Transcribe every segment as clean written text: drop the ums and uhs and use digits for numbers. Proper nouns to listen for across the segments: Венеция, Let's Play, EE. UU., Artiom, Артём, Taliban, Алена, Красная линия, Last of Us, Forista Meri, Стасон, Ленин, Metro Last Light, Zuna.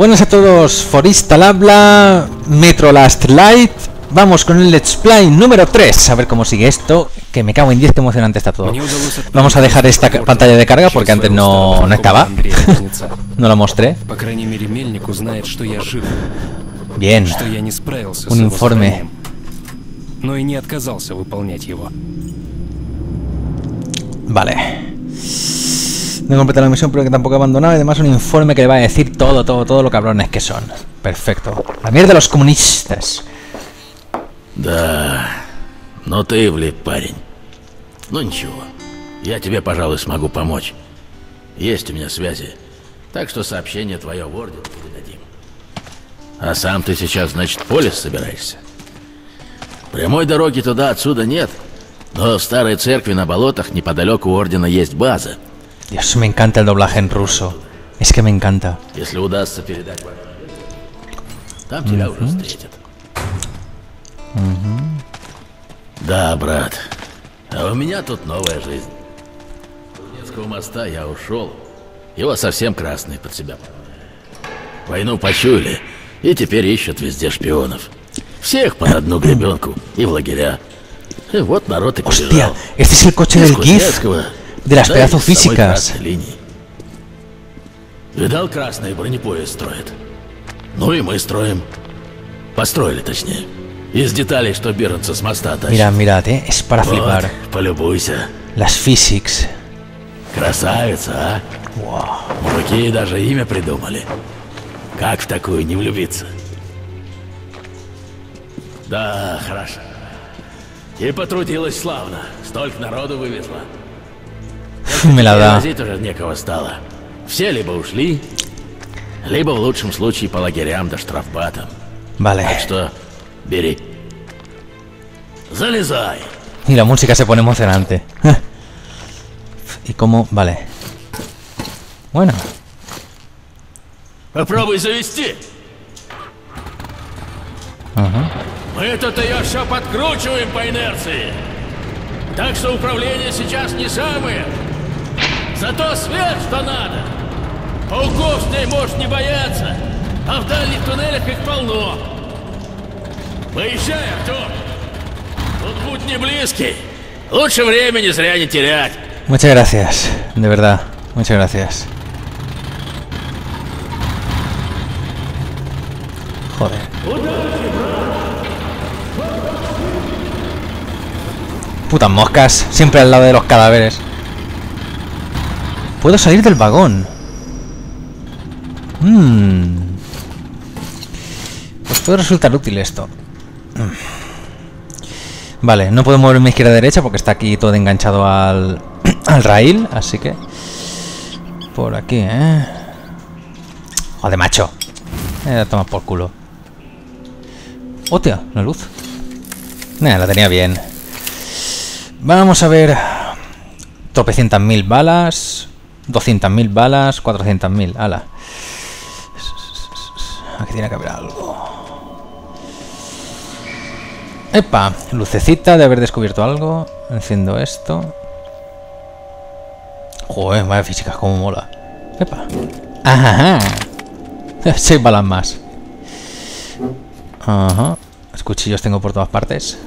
Buenas a todos, Forista al habla, Metro Last Light. Vamos con el Let's Play número 3. A ver cómo sigue esto, que me cago en 10, que emocionante está todo. Vamos a dejar esta pantalla de carga porque antes no estaba. No la mostré. Bien. Un informe. Vale. No he completado la misión, pero que tampoco he abandonado. Y además un informe que le va a decir todo lo cabrones que son. Perfecto. La mierda de los comunistas. Да, но ты влип, парень. Ну ничего, я тебе, пожалуй, смогу помочь. Есть у меня связи, так что сообщение твое в ордер передадим. А сам ты сейчас, значит, в полис собираешься? Прямой дороги туда отсюда нет, но в старой церкви на болотах неподалеку у ордена есть база. Dios, me encanta el doblaje en ruso. Es que me encanta. Если удастся передать, там тебя уже встретят. Да, брат. А у меня тут новая жизнь. С Невского моста я ушел. Его совсем красные под себя. Войну почуяли и теперь ищут везде шпионов. Всех под одну гребенку и в лагеря. И вот народ и побежал. Este es el coche del GIF de las pedazos físicas. Видал, красные бронепоезд строят. Ну и мы строим. Построили, точнее. Из деталей, что берутся с моста. Mira, mirad, es para flipar. Полюбуйся. Las physics. Красавица, а? Мужики даже имя придумали. Как в такую не влюбиться? Да, хорошо. И потрудилась славно. Столько народу вывезла. Me la da. Возить уже некого стало. Все либо ушли, либо в лучшем случае по лагерям да штрафбатам. Vale. Так что... Biri. Залезай. Y la música se pone emocionante. ¿Y cómo? Vale. Bueno. Попробуй завести. Мы это-то ее все подкручиваем по инерции. Так что управление сейчас не самое. Зато свет, что надо. Пауков с ней можешь не бояться. А в дальних туннелях их полно. Поезжай, Артём! Тут путь не близкий. Лучше времени зря не терять. Muchas gracias, de verdad. Muchas gracias. Joder. Putas moscas, siempre al lado de los cadáveres. Puedo salir del vagón. Pues puede resultar útil esto. Vale, no puedo moverme izquierda a derecha porque está aquí todo enganchado al rail, así que por aquí, joder, macho, toma por culo. Hostia, la luz. Nah, la tenía bien. Vamos a ver. Tropecientas mil balas, 200.000 balas, 400.000, ala. Aquí tiene que haber algo. ¡Epa! Lucecita de haber descubierto algo. Enciendo esto. Joder, vaya físicas, como mola. ¡Epa! ¡Ajá! 6 balas más. Ajá. Los cuchillos tengo por todas partes.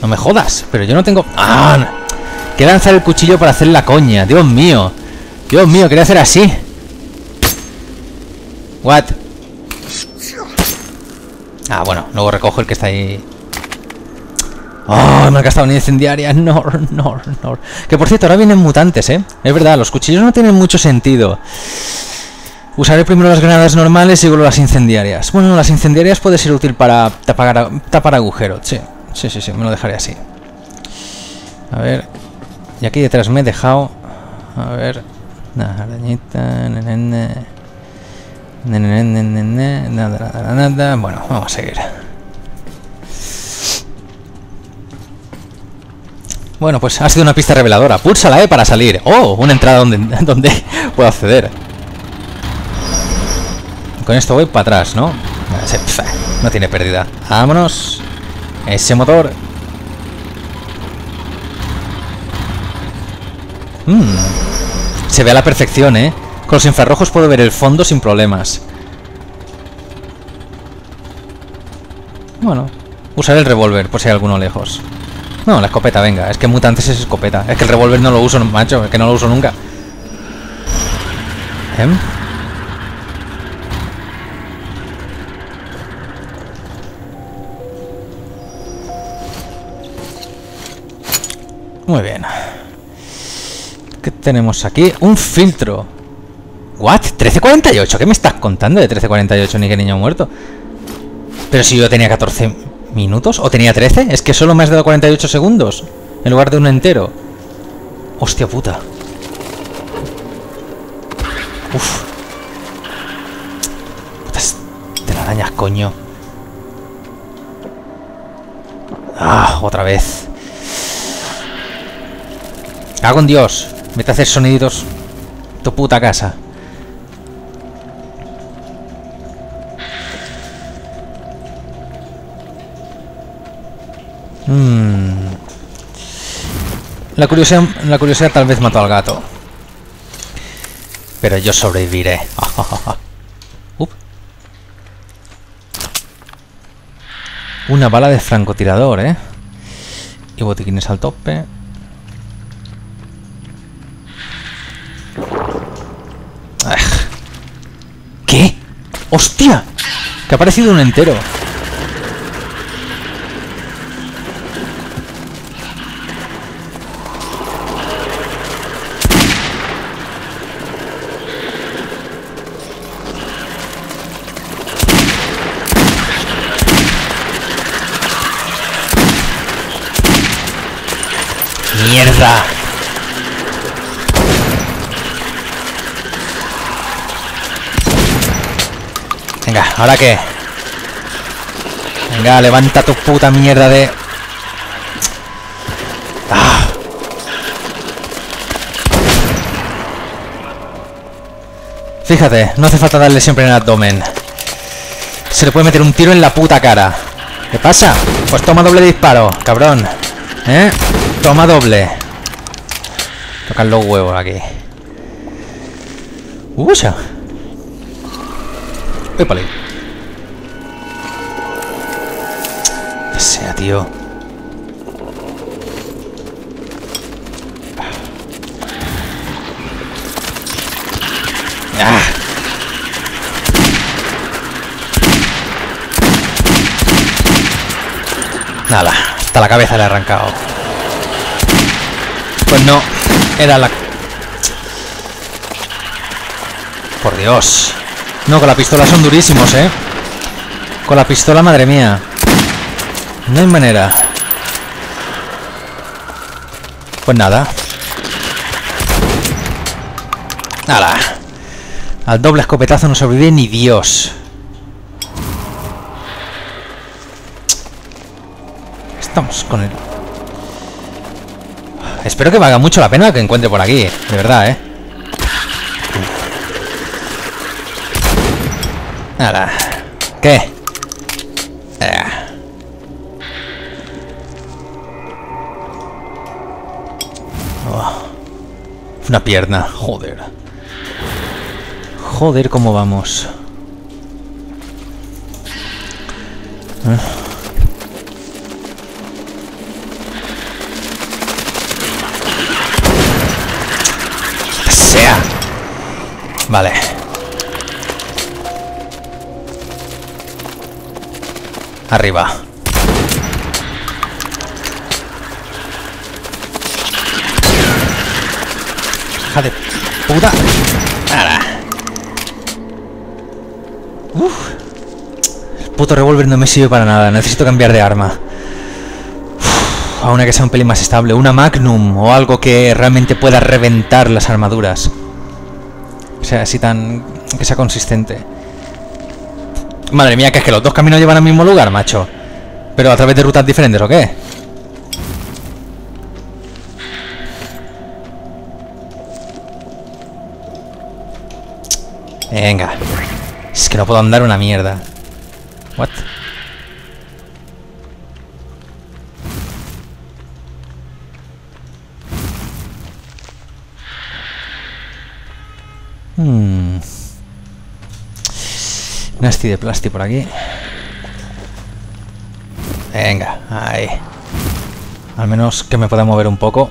No me jodas, pero yo no tengo... ¡Ah! Que lanzar el cuchillo para hacer la coña. ¡Dios mío! ¡Dios mío! Quería hacer así. What? Ah, bueno, luego recojo el que está ahí. ¡Oh! Me han gastado una incendiaria. No. Que por cierto, ahora vienen mutantes, ¿eh? Es verdad, los cuchillos no tienen mucho sentido. Usaré primero las granadas normales y luego las incendiarias. Bueno, las incendiarias puede ser útil para tapar agujeros. Sí, me lo dejaré así. A ver. Y aquí detrás me he dejado. A ver. Una arañita. Nada. Bueno, vamos a seguir. Bueno, pues ha sido una pista reveladora. Púlsala, para salir. ¡Oh! Una entrada donde puedo acceder. Con esto voy para atrás, ¿no? No tiene pérdida. Vámonos. Ese motor. Se ve a la perfección, ¿eh? Con los infrarrojos puedo ver el fondo sin problemas. Bueno, usar el revólver, por si hay alguno lejos. No, la escopeta, venga. Es que mutantes es escopeta. Es que el revólver no lo uso, macho. Es que no lo uso nunca. ¿Eh? Muy bien. ¿Qué tenemos aquí? Un filtro. ¿What? ¿1348? ¿Qué me estás contando de 1348? Ni que niño muerto. Pero si yo tenía 14 minutos. ¿O tenía 13? Es que solo me has dado 48 segundos en lugar de uno entero. Hostia puta. Uf. Putas telarañas, coño. Ah, otra vez. Hago en Dios, vete a hacer soniditos tu puta casa. La curiosidad tal vez mató al gato, pero yo sobreviviré. Una bala de francotirador, ¿eh? Y botiquines al tope. ¿Qué? ¡Hostia! Que ha aparecido un entero. ¡Mierda! Venga, ¿ahora qué? Venga, levanta tu puta mierda de... ¡Ah! Fíjate, no hace falta darle siempre en el abdomen. Se le puede meter un tiro en la puta cara. ¿Qué pasa? Pues toma doble disparo, cabrón. ¿Eh? Toma doble. Tocan los huevos aquí. ¡Usa! Épale. Que sea, tío. ¡Ah! Nada, hasta la cabeza le he arrancado. Pues no, era la... Por Dios. No, con la pistola son durísimos, ¿eh? Con la pistola, madre mía. No hay manera. Pues nada. ¡Hala! Al doble escopetazo no sobrevive ni Dios. Estamos con él. Espero que valga mucho la pena que encuentre por aquí. De verdad, ¿eh? Nada. ¿Qué? Oh. Una pierna. Joder. Joder, ¿cómo vamos? Sea. Vale. Arriba. Hija de puta. Nada. El puto revólver no me sirve para nada. Necesito cambiar de arma. A una que sea un pelín más estable. Una Magnum o algo que realmente pueda reventar las armaduras. O sea, así tan... que sea consistente. Madre mía, que es que los dos caminos llevan al mismo lugar, macho. Pero a través de rutas diferentes, ¿o qué? Venga. Es que no puedo andar una mierda. What? Nasty de plástico por aquí. Venga, ahí. Al menos que me pueda mover un poco.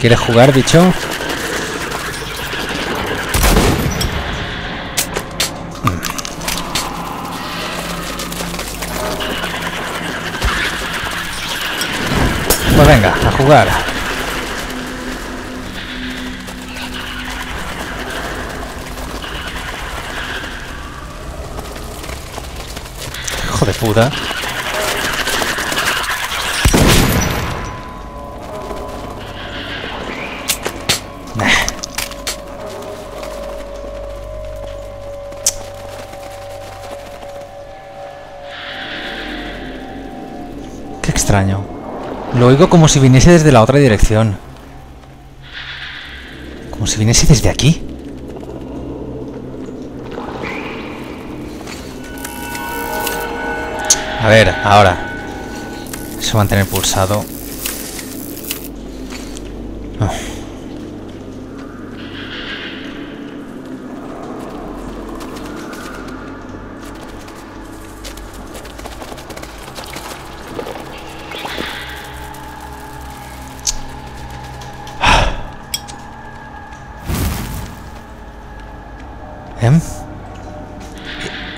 ¿Quieres jugar, bicho? Pues venga, a jugar. Hijo de puta. Extraño. Lo oigo como si viniese desde la otra dirección. Como si viniese desde aquí. A ver, ahora. Eso mantener pulsado. Oh.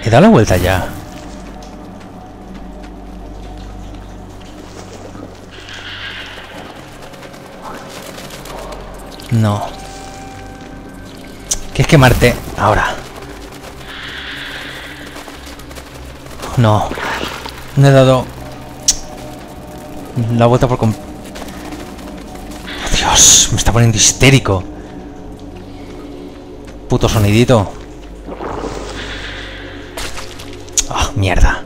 He dado la vuelta ya. No. ¿Quieres quemarte ahora? No. No he dado la vuelta por completo. Dios, me está poniendo histérico. Puto sonidito. Mierda.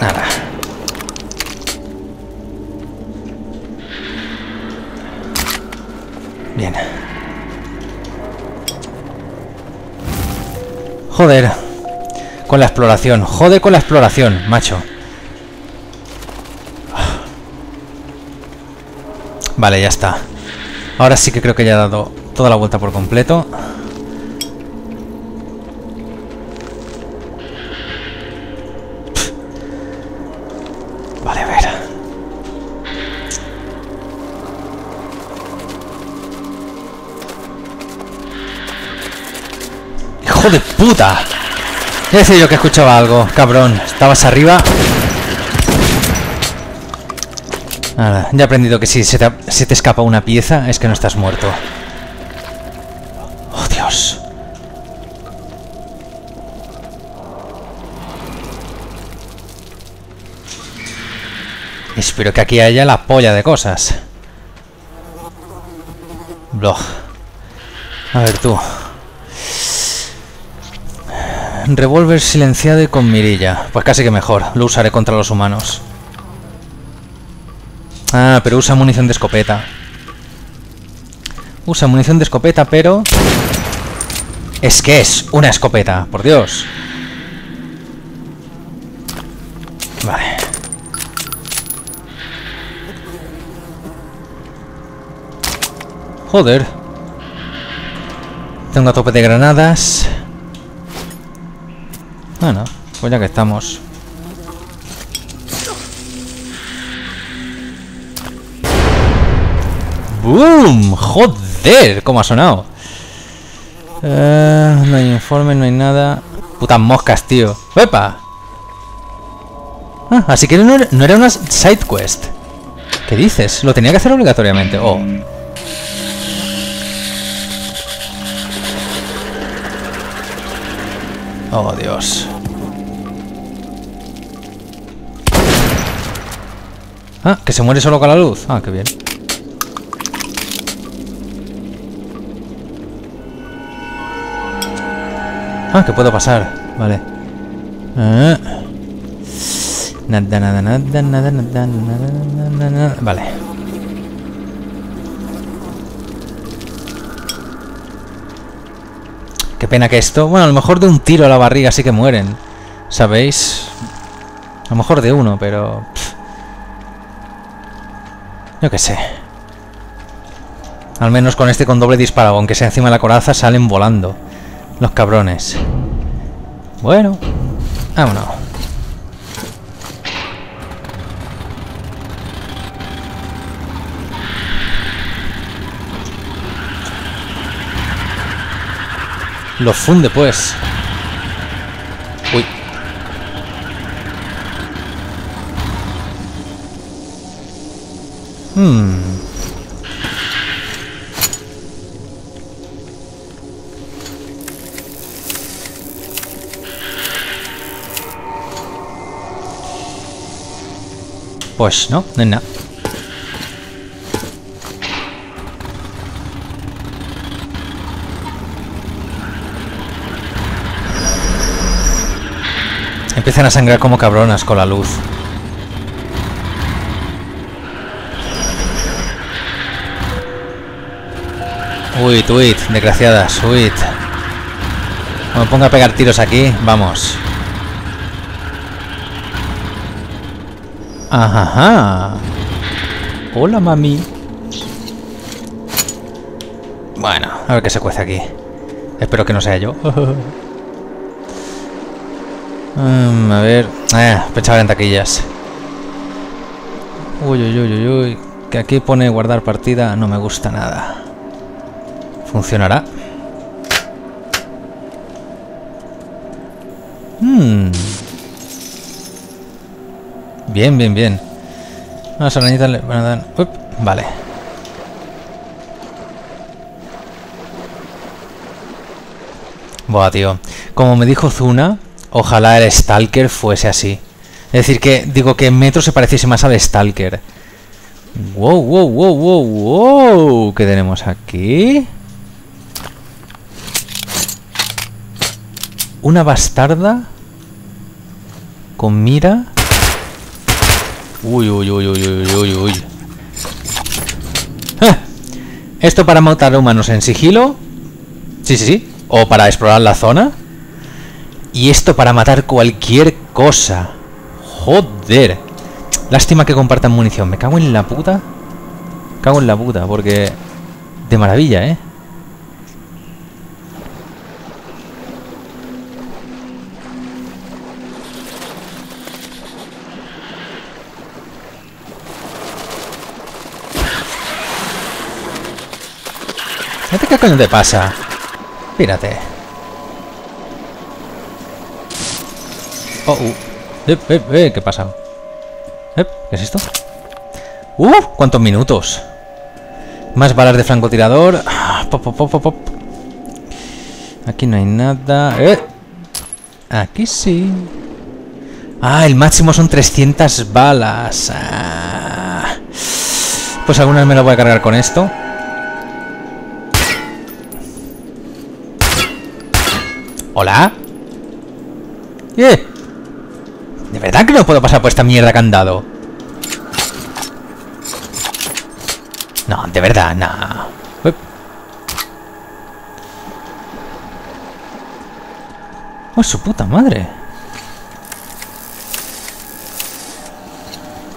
Nada. Bien. Joder. Con la exploración, jode con la exploración, macho. Vale, ya está. Ahora sí que creo que ya he dado toda la vuelta por completo. Vale, a ver. ¡Hijo de puta! Ya decía yo que escuchaba algo, cabrón. Estabas arriba. Nada, ya he aprendido que si se te escapa una pieza es que no estás muerto. Oh, Dios. Espero que aquí haya la polla de cosas. Blog. A ver tú. Revólver silenciado y con mirilla. Pues casi que mejor, lo usaré contra los humanos. Ah, pero usa munición de escopeta. Usa munición de escopeta, pero... Es que es una escopeta, por Dios. Vale. Joder. Tengo a tope de granadas. Bueno, pues ya que estamos. ¡Boom! ¡Joder! ¿Cómo ha sonado? No hay informe, no hay nada. Putas moscas, tío. ¡Epa! Ah, así que no era una side quest. ¿Qué dices? Lo tenía que hacer obligatoriamente. Oh. Oh, Dios. Ah, que se muere solo con la luz. Ah, qué bien. Ah, que puedo pasar. Vale. Vale. Qué pena que esto... Bueno, a lo mejor de un tiro a la barriga sí que mueren, ¿sabéis? A lo mejor de uno, pero... Yo qué sé. Al menos con este con doble disparo, aunque sea encima de la coraza, salen volando los cabrones. Bueno, vámonos. Los funde, pues. Uy. Pues no, no es nada. Empiezan a sangrar como cabronas con la luz. Huid, huid, desgraciadas, huid. Cuando me ponga a pegar tiros aquí, vamos. Ajá. Hola, mami. Bueno, a ver qué se cuece aquí. Espero que no sea yo. A ver... pensaba en taquillas. Uy, uy, uy, uy, uy. Que aquí pone guardar partida. No me gusta nada. ¿Funcionará? Bien, bien, bien. Las arañitas le van a dar... Uy, vale. Buah, tío. Como me dijo Zuna... Ojalá el Stalker fuese así. Es decir, que digo que Metro se pareciese más al Stalker. Wow, wow, wow, wow, wow. ¿Qué tenemos aquí? Una bastarda con mira. Uy, uy, uy, uy, uy, uy, uy. ¡Ah! Esto para matar humanos en sigilo. Sí, sí, sí. O para explorar la zona. Y esto para matar cualquier cosa. Joder. Lástima que compartan munición. Me cago en la puta. Me cago en la puta, porque... De maravilla, ¿eh? ¿Este qué coño te pasa? Pírate. ¿Qué pasa? ¿Qué es esto? ¿Cuántos minutos? Más balas de francotirador. Pop. Aquí no hay nada. Aquí sí. Ah, el máximo son 300 balas. Pues algunas me las voy a cargar con esto. Hola. ¿De verdad que no puedo pasar por esta mierda que han dado? No, de verdad, no. Uy. ¡Oh, su puta madre!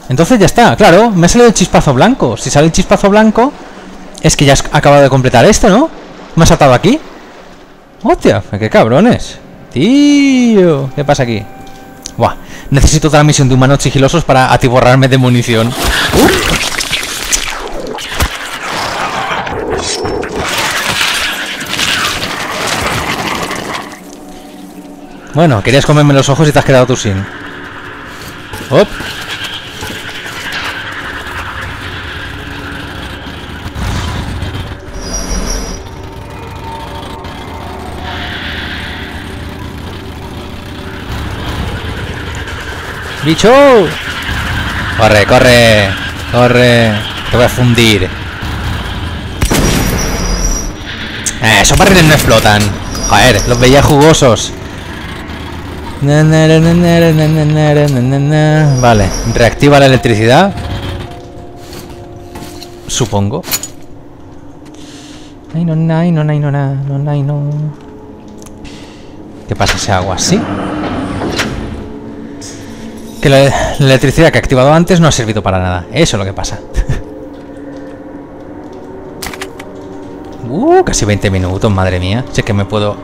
Entonces ya está, claro. Me ha salido el chispazo blanco. Si sale el chispazo blanco, es que ya has acabado de completar esto, ¿no? ¿Me has atado aquí? ¡Hostia! ¡Qué cabrones! ¡Tío! ¿Qué pasa aquí? Buah, necesito otra misión de humanos sigilosos para atiborrarme de munición. Bueno, querías comerme los ojos y te has quedado tú sin. ¡Op! ¡Bicho! ¡Corre, corre! ¡Corre! Te voy a fundir. Esos barriles no explotan. Joder, los veía jugosos. Vale, reactiva la electricidad. Supongo. Ay, no, ay, no, ay, no, ay, no. ¿Qué pasa? ¿Se agua así? Que la electricidad que he activado antes no ha servido para nada. Eso es lo que pasa. Casi 20 minutos, madre mía. Si es que me puedo...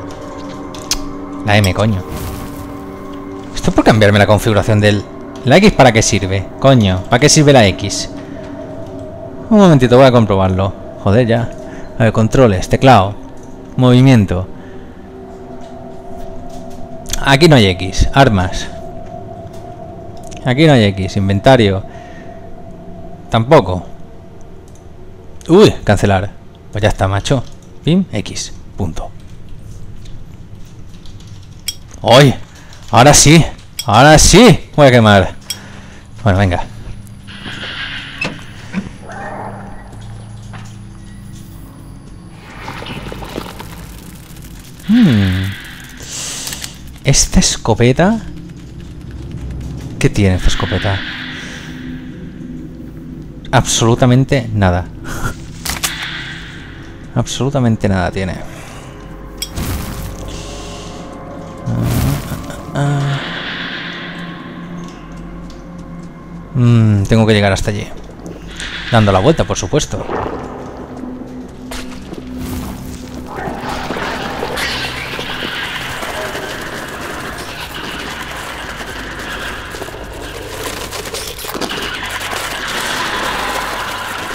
La M, coño. Esto es por cambiarme la configuración del... ¿La X para qué sirve? Coño, ¿para qué sirve la X? Un momentito, voy a comprobarlo. Joder, ya. A ver, controles, teclado, movimiento. Aquí no hay X. Armas. Aquí no hay X. Inventario. Tampoco. Uy, cancelar. Pues ya está, macho. Pim, X. Punto. ¡Ay! ¡Ahora sí! ¡Ahora sí! Voy a quemar. Bueno, venga. Esta escopeta... ¿Qué tiene esta escopeta? Absolutamente nada. Absolutamente nada tiene. Tengo que llegar hasta allí. Dando la vuelta, por supuesto.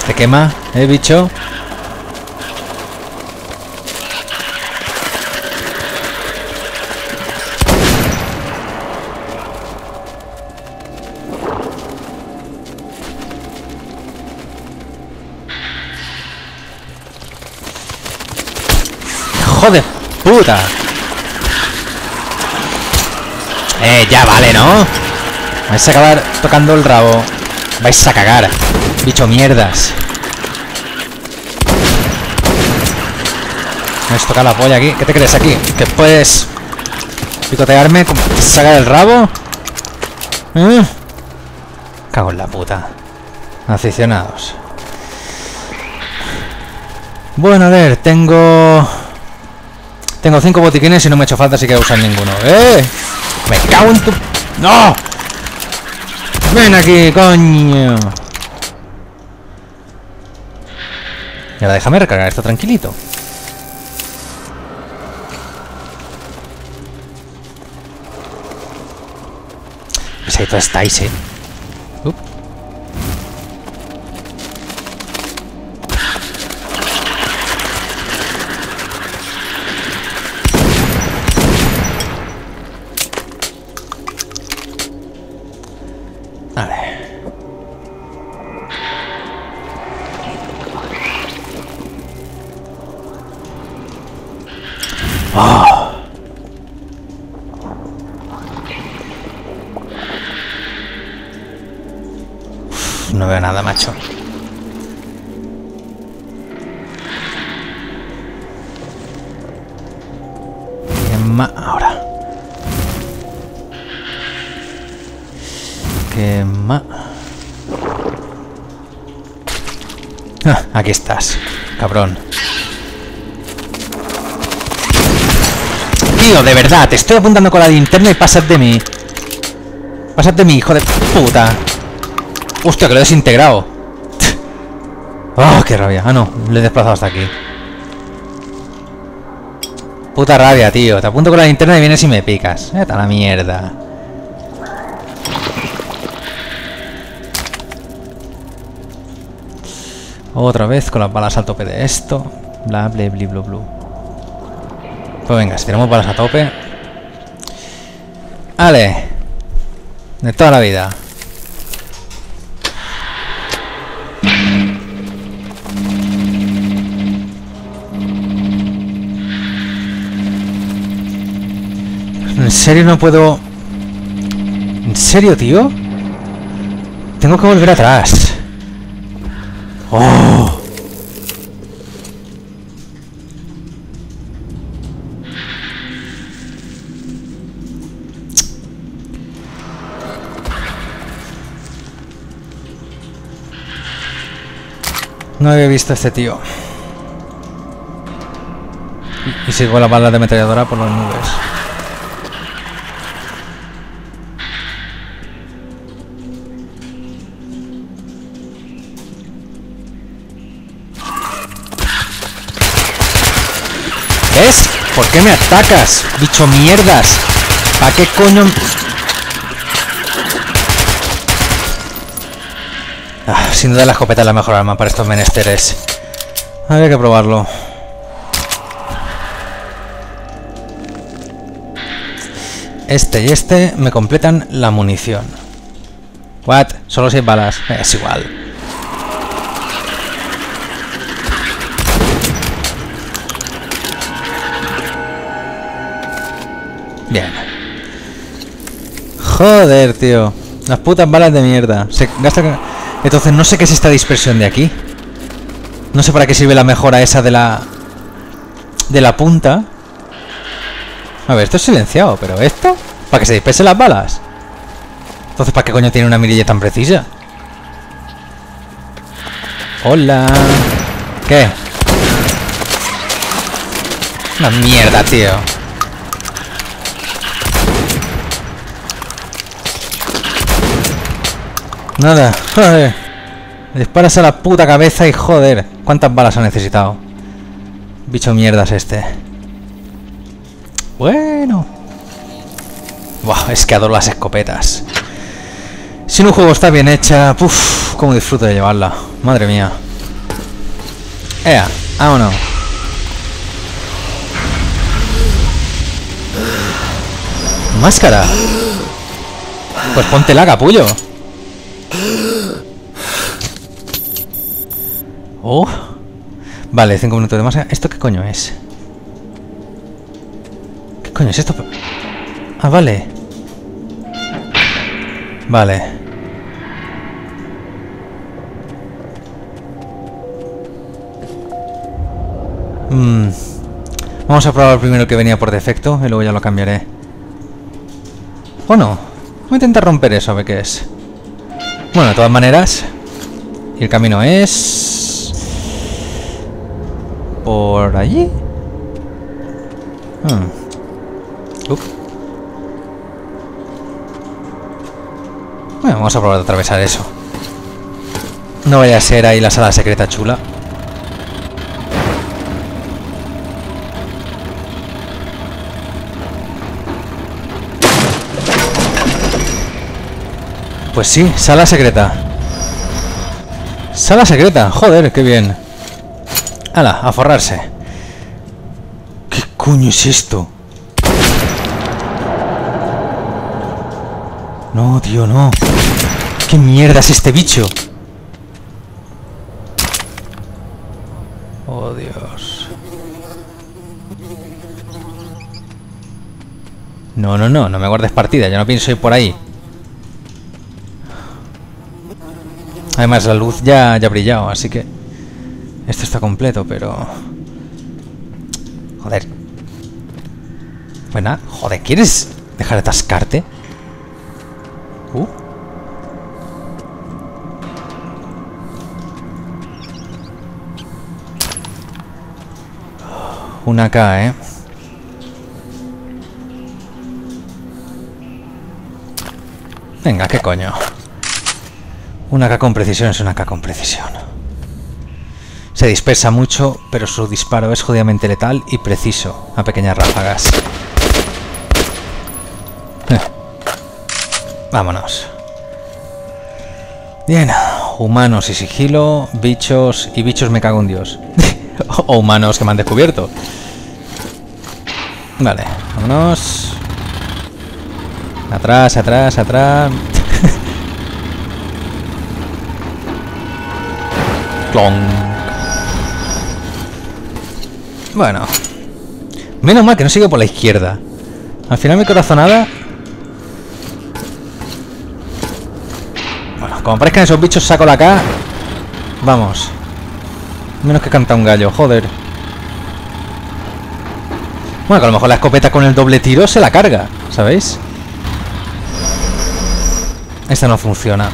Te quema, bicho. ¡Joder! ¡Puta! Ya vale, ¿no? Vais a acabar tocando el rabo. Vais a cagar. Bicho mierdas. Me has tocado la polla aquí. ¿Qué te crees aquí? ¿Que puedes picotearme? ¿Sacar el rabo? ¿Eh? Cago en la puta. Aficionados. Bueno, a ver, tengo 5 botiquines y no me ha hecho falta, así que voy a usar ninguno. ¡Eh! ¡Me cago en tu... ¡No! ¡Ven aquí, coño! Y ahora déjame recargar esto tranquilito. Pues ahí todos estáis, ¿eh? No veo nada, macho. Quema ahora. Quema. Ah, aquí estás, cabrón. Tío, de verdad, te estoy apuntando con la linterna y pasad de mí. Pasad de mí, hijo de puta. Hostia, que lo he desintegrado. ¡Oh, qué rabia! Ah, no, lo he desplazado hasta aquí. Puta rabia, tío. Te apunto con la linterna y vienes y me picas. Vete a la mierda. Otra vez con las balas a tope de esto. Bla, bla, bla, bla, bla. Pues venga, si tenemos balas a tope. Vale. De toda la vida. ¿En serio no puedo? ¿En serio, tío? Tengo que volver atrás. ¡Oh! No había visto a este tío. Y sigo la bala de ametralladora por las nubes. ¿Ves? ¿Por qué me atacas? Bicho mierdas. ¿Para qué coño? Ah, sin duda la escopeta es la mejor arma para estos menesteres. Habría que probarlo. Este y este me completan la munición. What? Solo 6 balas. Es igual. Bien. Joder, tío. Las putas balas de mierda. Se gasta. Entonces no sé qué es esta dispersión de aquí. No sé para qué sirve la mejora esa de la punta. A ver, esto es silenciado, pero esto... ¿Para que se dispersen las balas? Entonces, ¿para qué coño tiene una mirilla tan precisa? Hola. ¿Qué? Una mierda, tío. Nada, joder. Disparas a la puta cabeza y joder. ¿Cuántas balas ha necesitado? Bicho mierdas este. Bueno. Buah, es que adoro las escopetas. Si un juego está bien hecha, puff, cómo disfruto de llevarla. Madre mía. Ea, vámonos. Máscara. Pues póntela, capullo. Oh. Vale, 5 minutos de máscara. ¿Esto qué coño es? ¿Qué coño es esto? Ah, vale. Vale. Vamos a probar primero el que venía por defecto y luego ya lo cambiaré. ¿O no? Voy a intentar romper eso, a ver qué es. Bueno, de todas maneras. Y el camino es... ¿Por allí? Bueno, vamos a probar de atravesar eso. No vaya a ser ahí la sala secreta chula. Pues sí, sala secreta. Sala secreta, joder, qué bien. Hala, a forrarse. ¿Qué coño es esto? No, tío, no. ¿Qué mierda es este bicho? Oh, Dios. No, no, no, no me guardes partida. Yo no pienso ir por ahí. Además, la luz ya ha brillado, así que... Esto está completo, pero... Joder. Pues nada, joder, ¿quieres dejar de atascarte? Una acá, ¿eh? Venga, ¿qué coño? Una acá con precisión es una acá con precisión. Se dispersa mucho, pero su disparo es jodidamente letal y preciso a pequeñas ráfagas. Vámonos. Bien. Humanos y sigilo, bichos y bichos me cago en Dios. O humanos que me han descubierto. Vale, vámonos. Atrás, atrás, atrás. Clon. Bueno. Menos mal que no sigo por la izquierda. Al final mi corazonada... Bueno, como aparezcan esos bichos, saco la K. Vamos. Menos que canta un gallo, joder. Bueno, que a lo mejor la escopeta con el doble tiro se la carga, ¿sabéis? Esta no funciona.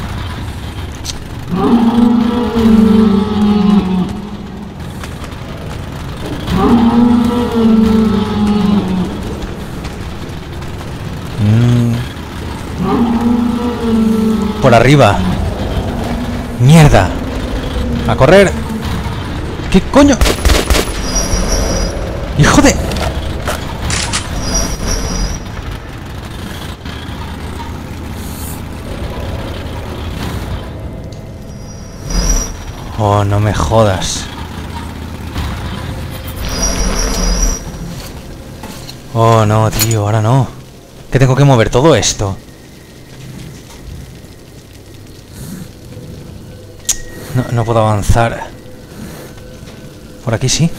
Por arriba. Mierda. A correr. ¿Qué coño? ¡Hijo de! Oh, no me jodas. Oh, no, tío, ahora no. Que tengo que mover todo esto. No, no puedo avanzar. Por aquí sí.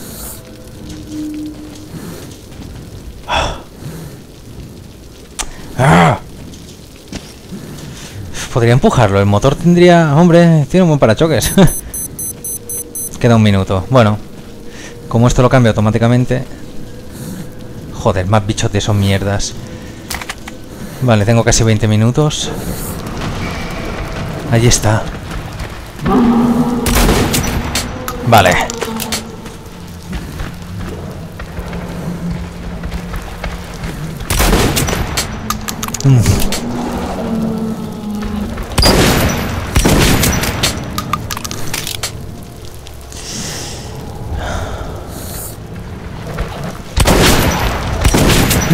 ¡Ah! Podría empujarlo. El motor tendría... Hombre, tiene un buen parachoques. Queda un minuto. Bueno, como esto lo cambia automáticamente... Joder, más bichos de esos mierdas. Vale, tengo casi 20 minutos. Ahí está. Vale.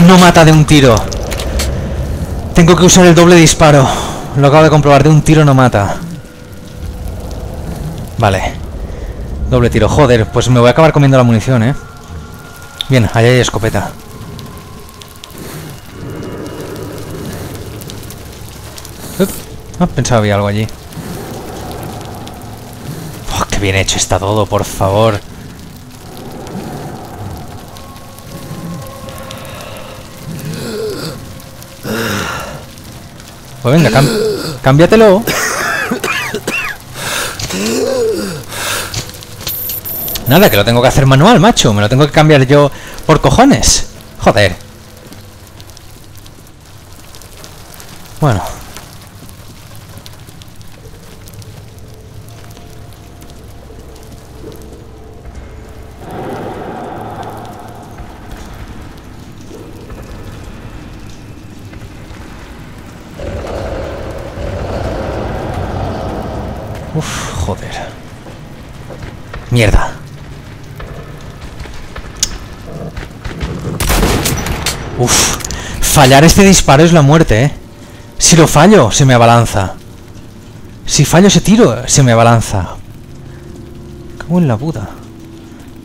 No mata de un tiro. Tengo que usar el doble disparo. Lo acabo de comprobar, de un tiro no mata. Vale. Doble tiro. Joder, pues me voy a acabar comiendo la munición, ¿eh? Bien, allá hay escopeta. Ah, pensaba había algo allí. Oh, qué bien hecho está todo, por favor. Pues venga, cámbiatelo. Nada, que lo tengo que hacer manual, macho. Me lo tengo que cambiar yo por cojones. Joder. Bueno. Mierda. Uf. Fallar este disparo es la muerte, ¿eh? Si lo fallo, se me abalanza. Si fallo ese tiro, se me abalanza. Cago en la puta.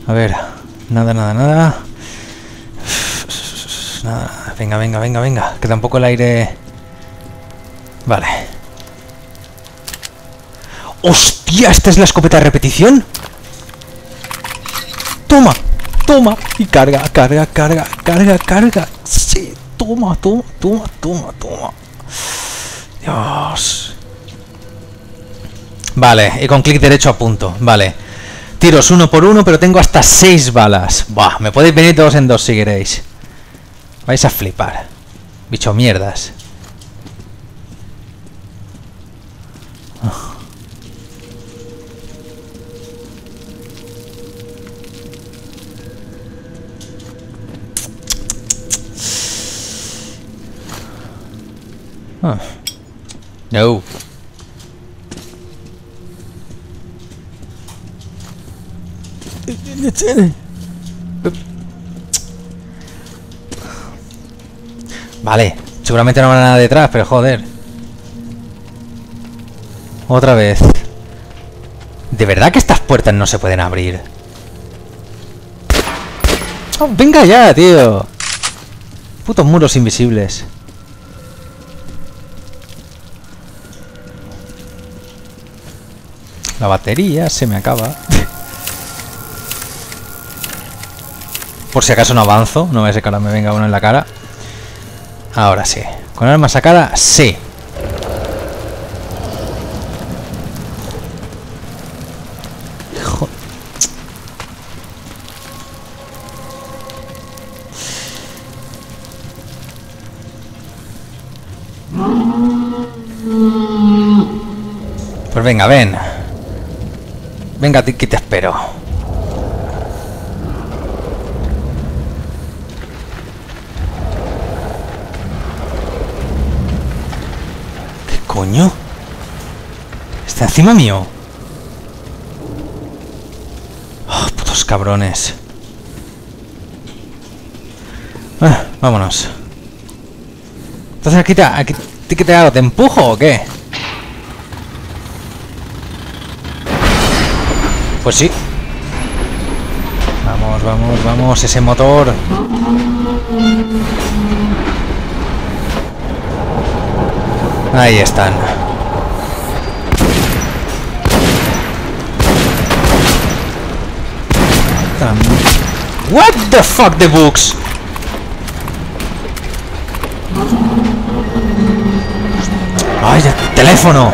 A ver. Nada, nada, nada. Nada. Venga, venga, venga, venga. Que tampoco el aire... Vale. ¡Hostia! ¿Esta es la escopeta de repetición? Toma, toma, y carga, carga, carga, carga, carga. Sí, toma, toma, toma, toma, toma. Dios. Vale, y con clic derecho apunto, vale. Tiros uno por uno, pero tengo hasta 6 balas. Buah, me podéis venir 2 en 2 si queréis. Vais a flipar. Bicho mierdas. No. Vale, seguramente no habrá nada detrás, pero joder. Otra vez. ¿De verdad que estas puertas no se pueden abrir? Oh, venga ya, tío. Putos muros invisibles. La batería se me acaba. Por si acaso no avanzo. No voy a ser que ahora me venga uno en la cara. Ahora sí. Con arma sacada, sí. Joder. Pues venga, ven. Venga, que te espero. Coño. Está encima mío. Oh, putos cabrones. Ah, vámonos. Entonces aquí te hago, ¿te empujo o qué? Pues sí. Vamos, vamos, vamos, ese motor. Ahí están. What the fuck the books? ¡Ay, el teléfono!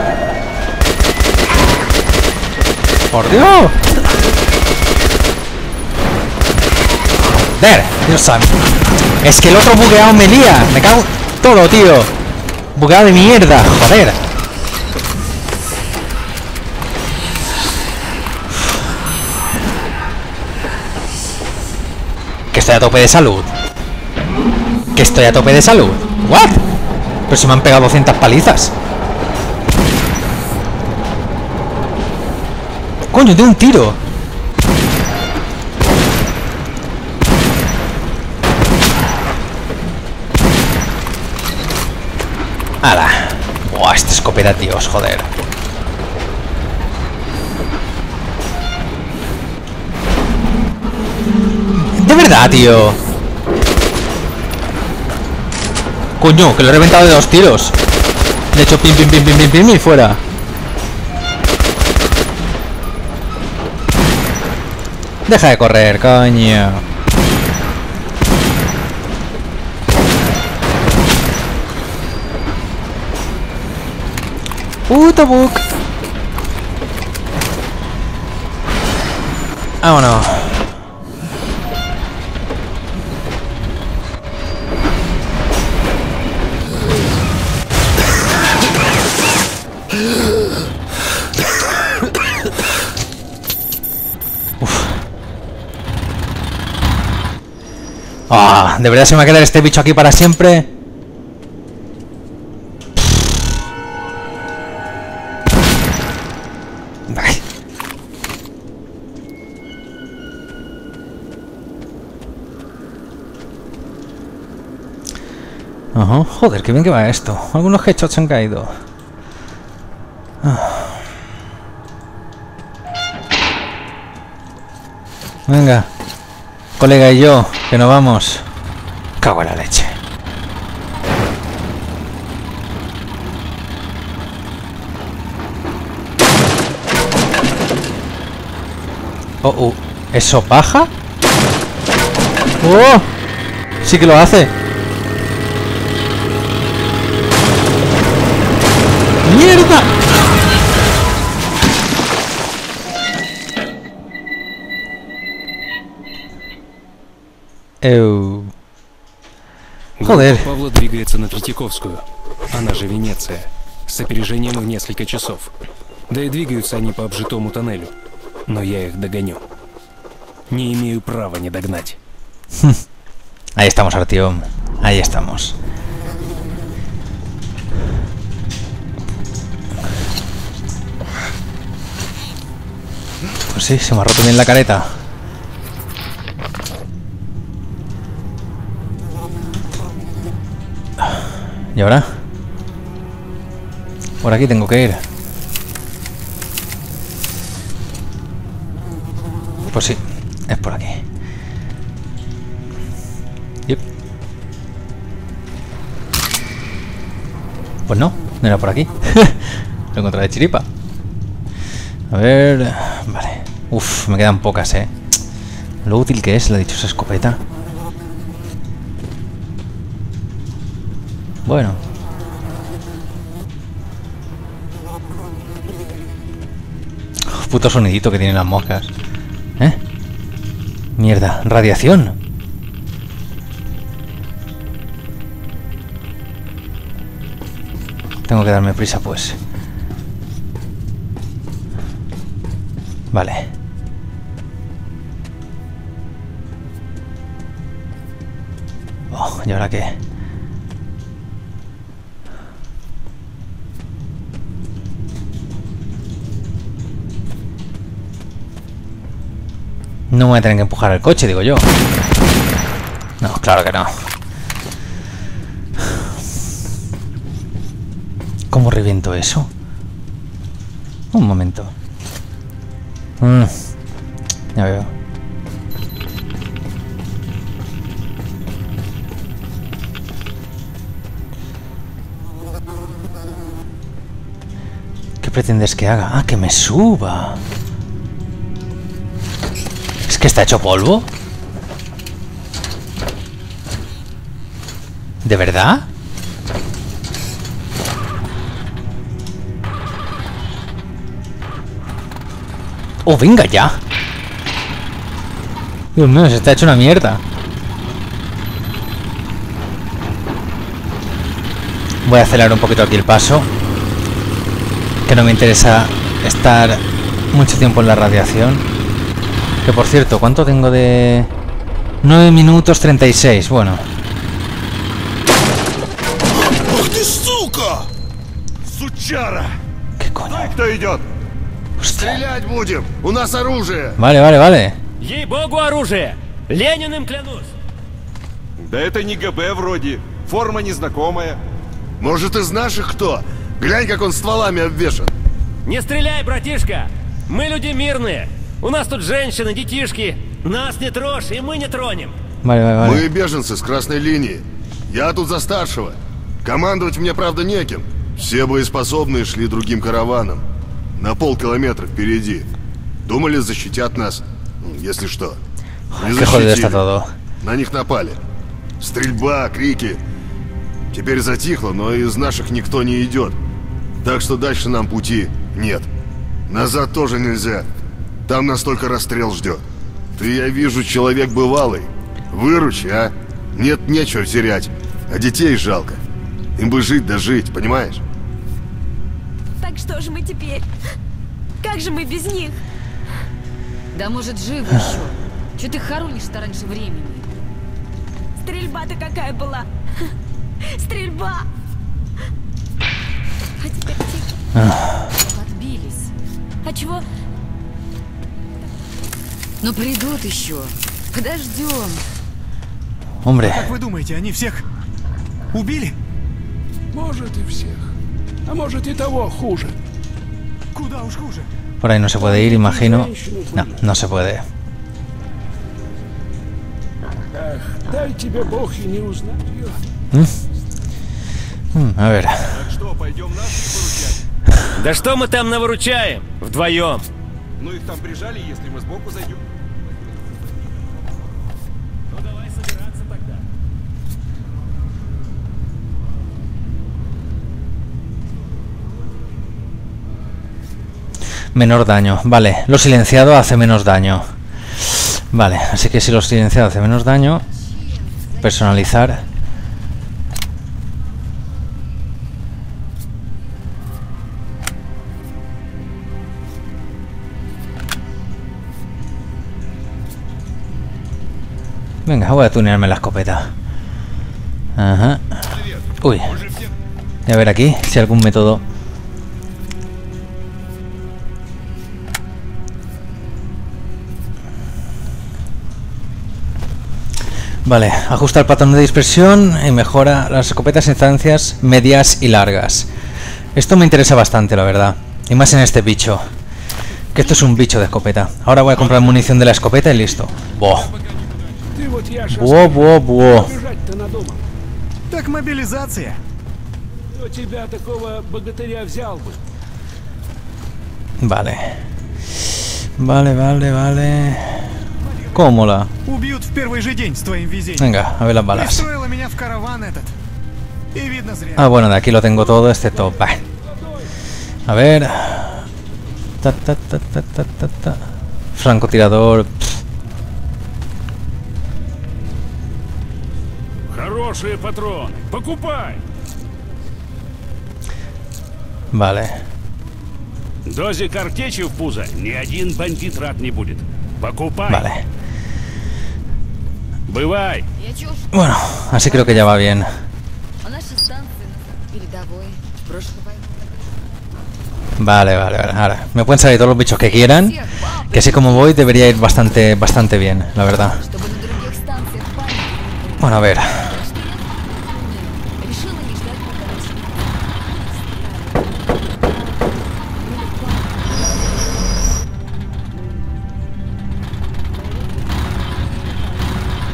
¡Por Dios! ¡Joder! Dios santo. Es que el otro bugueado me lía. Me cago todo, tío. Bugueado de mierda, joder. Que estoy a tope de salud. Que estoy a tope de salud. ¿What? Pero si me han pegado 200 palizas. Coño, de un tiro. ¡Hala! Buah, esta escopeta, tíos, joder. De verdad, tío. Coño, que lo he reventado de 2 tiros. Le he hecho pim, pim, pim, pim, pim, pim y fuera. Deja de correr, coño. Puto bug. Vámonos. Ah, de verdad se me va a quedar este bicho aquí para siempre. Ay. Ajá, joder, qué bien que va esto. Algunos headshots han caído. Ah. Venga, colega y yo, que nos vamos. Cago en la leche. Oh. ¿Eso baja? ¡Oh! Sí que lo hace. ¡Mierda! Joder. Павла двигается на Третьяковскую, она же Венеция, с опережением в несколько часов. Да и двигаются они по обжитому тоннелю, но я их догоню. Не имею права не догнать. Ahí estamos, Artiom. Ahí estamos. Pues sí, se me ha roto bien la careta. ¿Y ahora? Por aquí tengo que ir. Pues sí, es por aquí. Yep. Pues no, no era por aquí. Lo encontré de chiripa. A ver... Vale. Uf, me quedan pocas, eh. Lo útil que es la dichosa escopeta. Bueno. Oh, puto sonidito que tienen las moscas. ¿Eh? Mierda, radiación. Tengo que darme prisa, pues. Vale. Oh, ¿y ahora qué? No voy a tener que empujar el coche, digo yo. No, claro que no. ¿Cómo reviento eso? Un momento. Ya veo. ¿Qué pretendes que haga? Ah, que me suba. ¿Es que está hecho polvo? ¿De verdad? ¡Oh, venga ya! Dios mío, se está hecho una mierda. Voy a acelerar un poquito aquí el paso, que no me interesa estar mucho tiempo en la radiación. Que por cierto, ¿cuánto tengo de...? 9 minutos 36, bueno. ¿Qué coño? Стрелять будем! У нас оружие! Вали! Ей-богу, оружие! Лениным клянусь! Да это не ГБ вроде. Форма незнакомая. Может, из наших кто? Глянь, как он стволами обвешан. Не стреляй, братишка! Мы люди мирные. У нас тут женщины, детишки. Нас не трожь, и мы не тронем. Вали. Мы беженцы с красной линии. Я тут за старшего. Командовать мне, правда, неким. Все боеспособные шли другим караваном. На полкилометра впереди. Думали, защитят нас, если что. Не защитили. На них напали. Стрельба, крики. Теперь затихло, но из наших никто не идет. Так что дальше нам пути нет. Назад тоже нельзя. Там нас только расстрел ждет. Ты, я вижу, человек бывалый. Выручи, а? Нет, нечего терять. А детей жалко. Им бы жить да жить, понимаешь? Так что же мы теперь? Как же мы без них? Да может, живы еще? Че ты хоронишь-то раньше времени? Стрельба-то какая была? Стрельба! А теперь тихо. Отбились. А чего? Но придут еще. Подождем. Умре. Как вы думаете, они всех убили? Может, и всех. А может и того хуже. Куда уж хуже. Por ahí no se puede ir, imagino. No, no se puede. Дай тебе Бог и не узнать ее. A ver. Так что, пойдем нас выручать? Да что мы там навыручаем? Вдвоем. Ну их там прижали, если мы сбоку зайдем. Ну давай собираться тогда. Menor daño, vale, lo silenciado hace menos daño. Vale, así que si lo silenciado hace menos daño, personalizar. Venga, voy a tunearme la escopeta. Ajá. Uy. Voy a ver aquí si hay algún método. Vale, ajusta el patrón de dispersión y mejora las escopetas en distancias medias y largas. Esto me interesa bastante, la verdad. Y más en este bicho. Que esto es un bicho de escopeta. Ahora voy a comprar munición de la escopeta y listo. Buah. Buah. Так мобилизация. Vale. Cómola. Убьют в первый же день с твоим везением. Venga, a ver las balas. Пристроила меня в караван этот. И видно зря. Ah, bueno, de aquí lo tengo todo, excepto. Bah. A ver. Ta. Francotirador. Хорошие патроны. Покупай. Vale. Дозе картечи в пузо ни один бандит рад не будет. Покупай. Vale. Bueno, así creo que ya va bien. Vale, ahora me pueden salir todos los bichos que quieran Que así como voy debería ir bastante bien, la verdad. Bueno, a ver.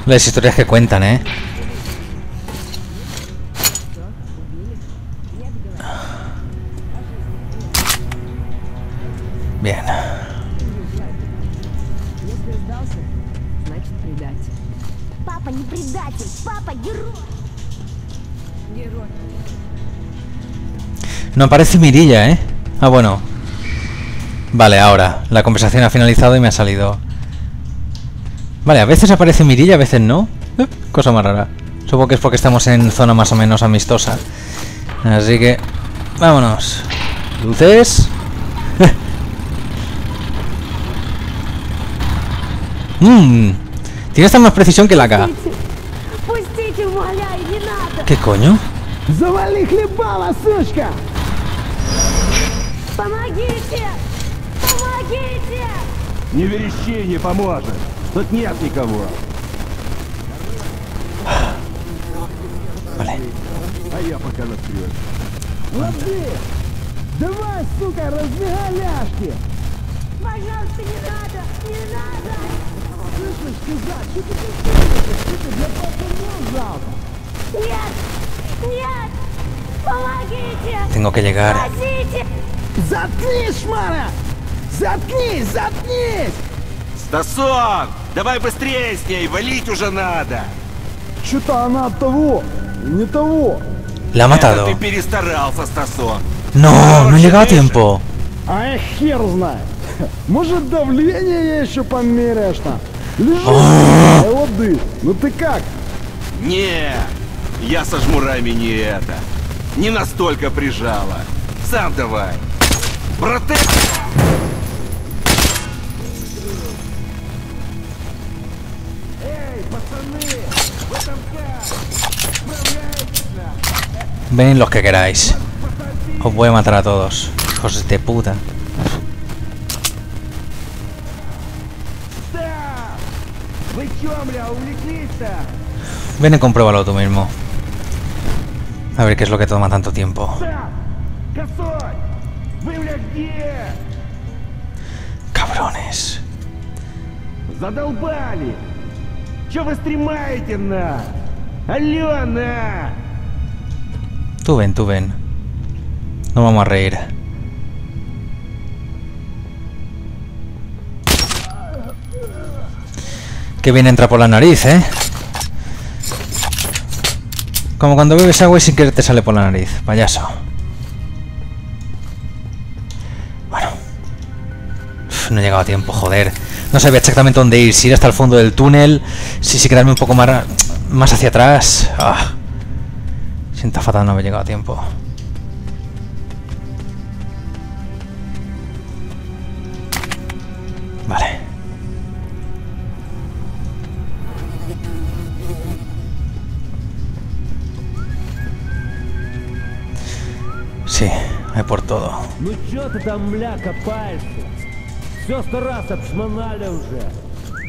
Las historias que cuentan, ¿eh? Bien. Папа не предатель, папа герой. No aparece Mirilla, ¿eh? Ah, bueno. Vale, ahora. La conversación ha finalizado y me ha salido. Vale, a veces aparece Mirilla, a veces no. Cosa más rara. Supongo que es porque estamos en zona más o menos amistosa. Así que... vámonos. Luces. Tiene hasta más precisión que la K. ¿Qué coño? Vale. Tengo que llegar. Заткнись, Шмара! Стасон, давай быстрее с ней, валить уже надо. Что-то она от того, не того. La ha matado. Ты перестарался, Стасон. No, no he llegado a tiempo. Ай, хер знает. Может, давление еще померяешь там? Лежи, воды. Ну ты как? Не, я со жмурами не это. Не настолько прижала. Сам давай. Протек. Эй, пацаны, в этом как? Ven los que queráis. Os voy a matar a todos, hijos de puta. Ven y compruébalo tú mismo. A ver qué es lo que toma tanto tiempo. Cabrones. Задолбали. Чё вы стримаете на? Алена. Tú ven. No vamos a reír. Que bien entra por la nariz, ¿eh? Como cuando bebes agua y sin querer te sale por la nariz, payaso. Bueno. Uf, no he llegado a tiempo, joder. No sabía exactamente dónde ir, si ir hasta el fondo del túnel, si quedarme un poco más hacia atrás. Ah. Siento fatal no haber llegado a tiempo. Vale. Sí, hay por todo. Ну что ты там, бля, копаешься? Все 100 раз обшмонали уже.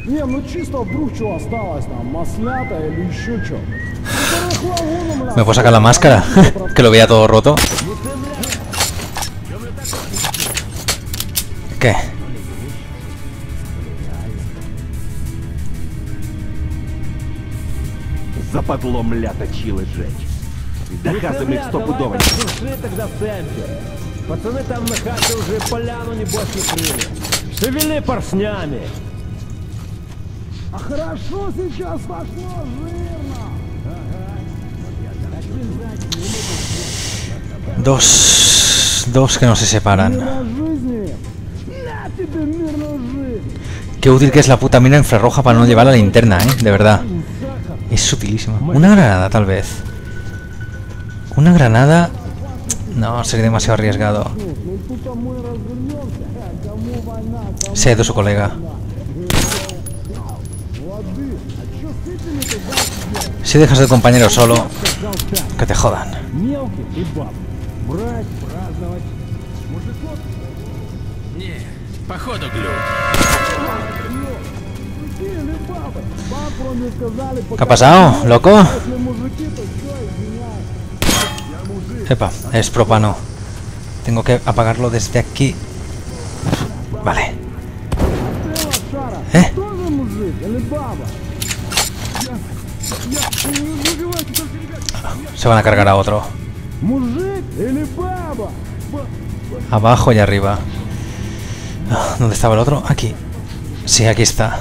Не, ну чисто вдруг что осталось там, маслята или еще что. Me puedo sacar la máscara, que lo veía todo roto. ¿Qué? Западло, мля, точилось жечь. Доказываем их стопудово. Суши тогда в центре. Пацаны там на хате уже поляну небось накрыли. Шевели поршнями. А хорошо сейчас пошло жирно. Dos que no se separan. Qué útil que es la puta mina infrarroja para no llevar la linterna, ¿eh? De verdad. Es utilísima. Una granada, tal vez. Una granada... no, sería demasiado arriesgado. Se ha ido su colega. Si dejas al compañero solo, que te jodan. Походу, глюк. ¿Qué ha pasado, loco? Epa, es propano. Tengo que apagarlo desde aquí. Vale. ¿Eh? Se van a cargar a otro. Abajo y arriba. ¿Dónde estaba el otro? Aquí. Sí, aquí está.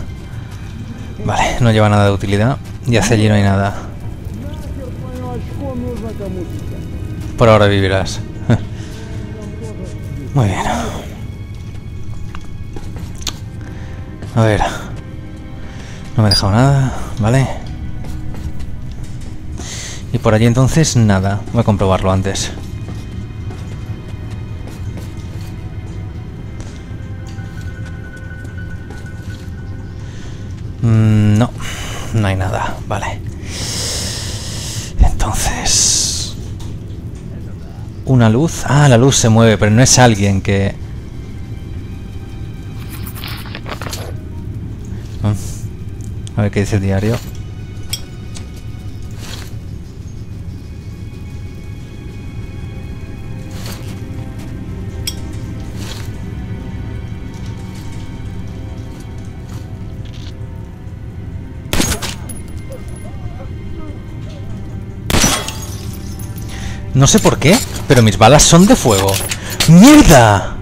Vale, no lleva nada de utilidad. Y hacia allí no hay nada. Por ahora vivirás. Muy bien. A ver. No me he dejado nada. Vale. Y por allí entonces nada. Voy a comprobarlo antes. No, no hay nada. Vale. Entonces... Una luz. Ah, la luz se mueve, pero no es alguien que... A ver qué dice el diario. No sé por qué, pero mis balas son de fuego. ¡Mierda!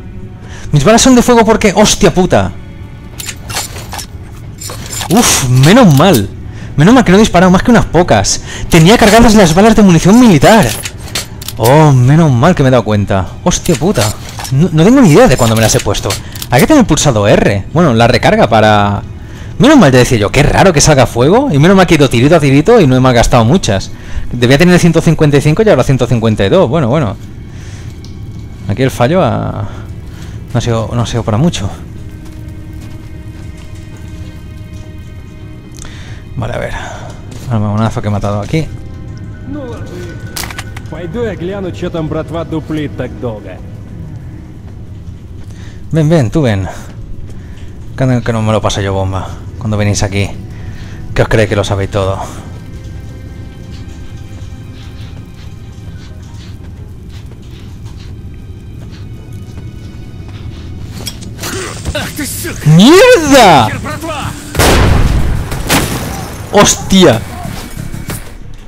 Mis balas son de fuego porque... ¡Hostia puta! ¡Uf! Menos mal. Menos mal que no he disparado más que unas pocas. Tenía cargadas las balas de munición militar. ¡Oh! Menos mal que me he dado cuenta. ¡Hostia puta! No tengo ni idea de cuándo me las he puesto. Hay que tener pulsado R. Bueno, la recarga para... Menos mal, ya decía yo, qué raro que salga fuego. Y menos mal que he ido tirito a tirito y no he malgastado muchas. Debía tener 155 y ahora 152. Bueno, bueno. Aquí el fallo ha... no ha sido para mucho. Vale, a ver. Almamonazo que he matado aquí. Ven, ven, tú ven. Que no me lo paso yo bomba. Cuando venís aquí, que os creéis que lo sabéis todo. ¡Mierda! ¡Hostia!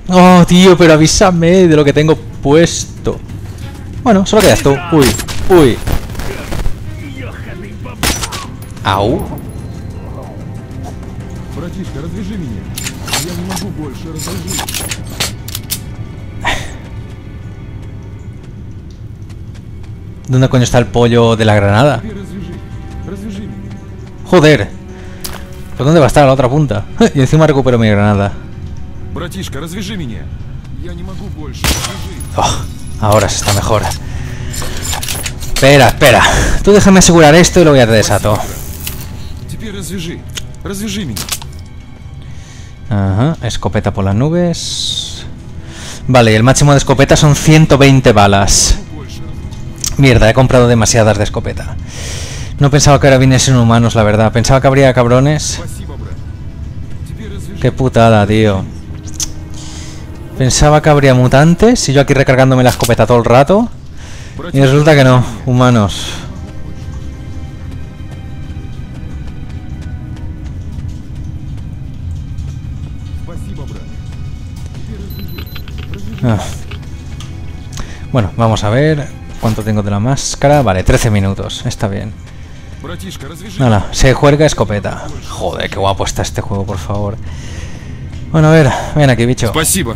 Oh, tío, pero avísame de lo que tengo puesto. Bueno, solo quedas tú. Uy, uy. Au. ¿Dónde coño está el pollo de la granada? Joder. ¿Por dónde va a estar la otra punta? Y encima recupero mi granada. Oh, ahora se está mejor. Espera, espera. Tú déjame asegurar esto y luego ya te desato. Ajá, escopeta por las nubes. Vale, el máximo de escopeta son 120 balas. Mierda, he comprado demasiadas de escopeta. No pensaba que ahora viniesen humanos, la verdad. Pensaba que habría cabrones. Qué putada, tío. Pensaba que habría mutantes y yo aquí recargándome la escopeta todo el rato. Y resulta que no, humanos. Ah. Bueno, vamos a ver cuánto tengo de la máscara. Vale, 13 minutos, está bien. Nada, se juega escopeta. Joder, qué guapo está este juego, por favor. Bueno, a ver, ven aquí, bicho. Joder.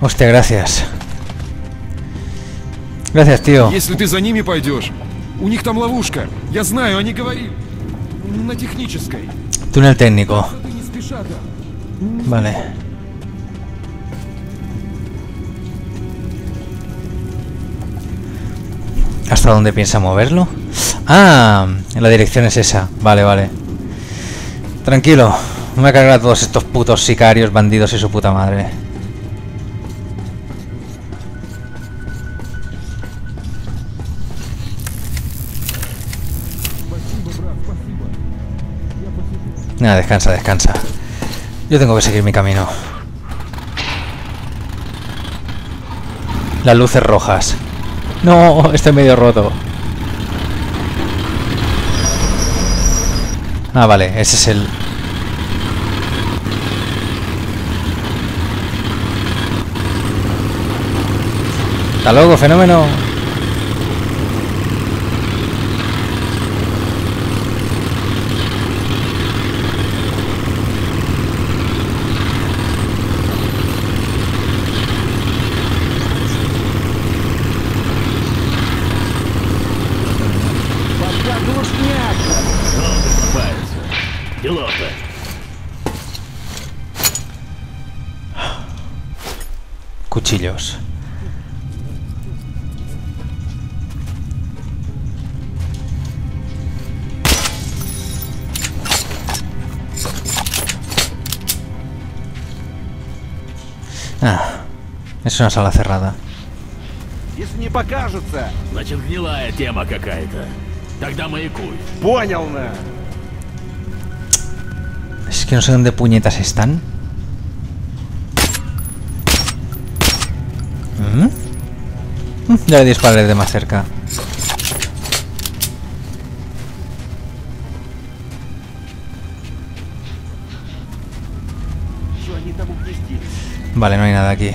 Hostia, gracias. Gracias, tío. Если ты за ними пойдешь, у них там ловушка. Я знаю, они говорили. На технической. Túnel técnico. Vale. ¿Hasta dónde piensa moverlo? Ah, la dirección es esa. Vale, vale. Tranquilo, me voy a cargar a todos estos putos sicarios, bandidos y su puta madre. Nada, descansa, descansa. Yo tengo que seguir mi camino. Las luces rojas. No, estoy medio roto. Ah, vale, ese es el... Hasta luego, fenómeno. Cuchillos. Ah, es una sala cerrada. Если не покажется, значит гнилая тема какая-то. Тогда маякуй. Понял, на. Es que no sé dónde puñetas están. Ya le disparé de más cerca. Vale, no hay nada aquí.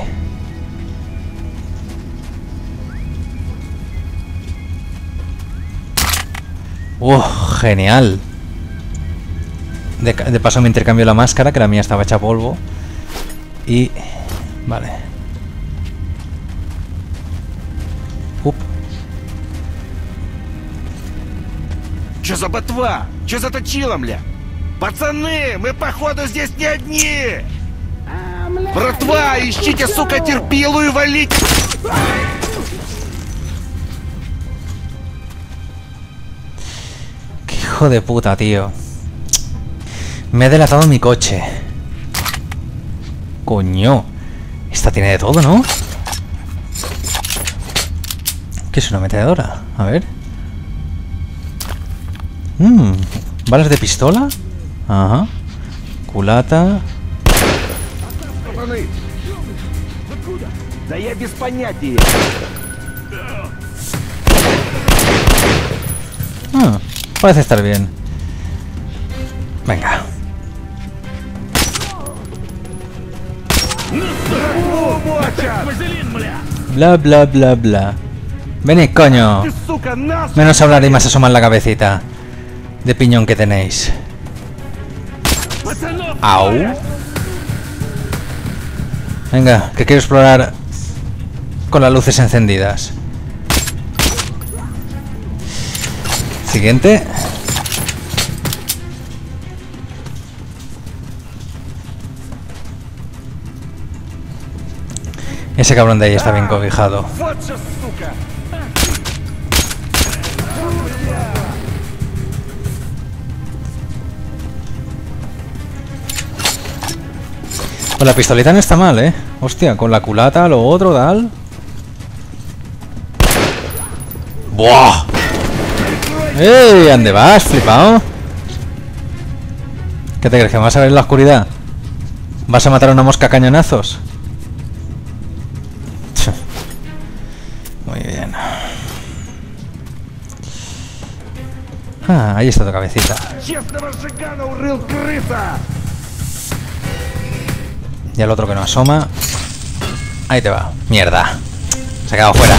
Genial. De paso me intercambio la máscara, que la mía estaba hecha polvo. Y... vale. Че за ботва? Че за точилом, бля? Пацаны, мы походу здесь не одни! Братва, ищите, сука, терпилу и валите! ¡Qué hijo de puta, tío! Me ha delatado mi coche. Coño. Esta tiene de todo, ¿no? ¿Qué es una ametralladora? A ver. ¿Balas de pistola? Ajá. Culata. Ah, parece estar bien. Venga. Bla, bla, bla, bla. Vení, coño. Menos hablar y más asomar la cabecita de piñón que tenéis. Au. Venga, que quiero explorar con las luces encendidas. Siguiente. Ese cabrón de ahí está bien cobijado. Pues la pistolita no está mal, Hostia, con la culata, lo otro, tal. ¡Buah! ¡Ey! ¿Dónde vas, flipado? ¿Qué te crees? ¿Que me vas a ver en la oscuridad? ¿Vas a matar a una mosca a cañonazos? Muy bien. Ah, ahí está tu cabecita. Y el otro que no asoma. Ahí te va. Mierda. Se ha quedado fuera.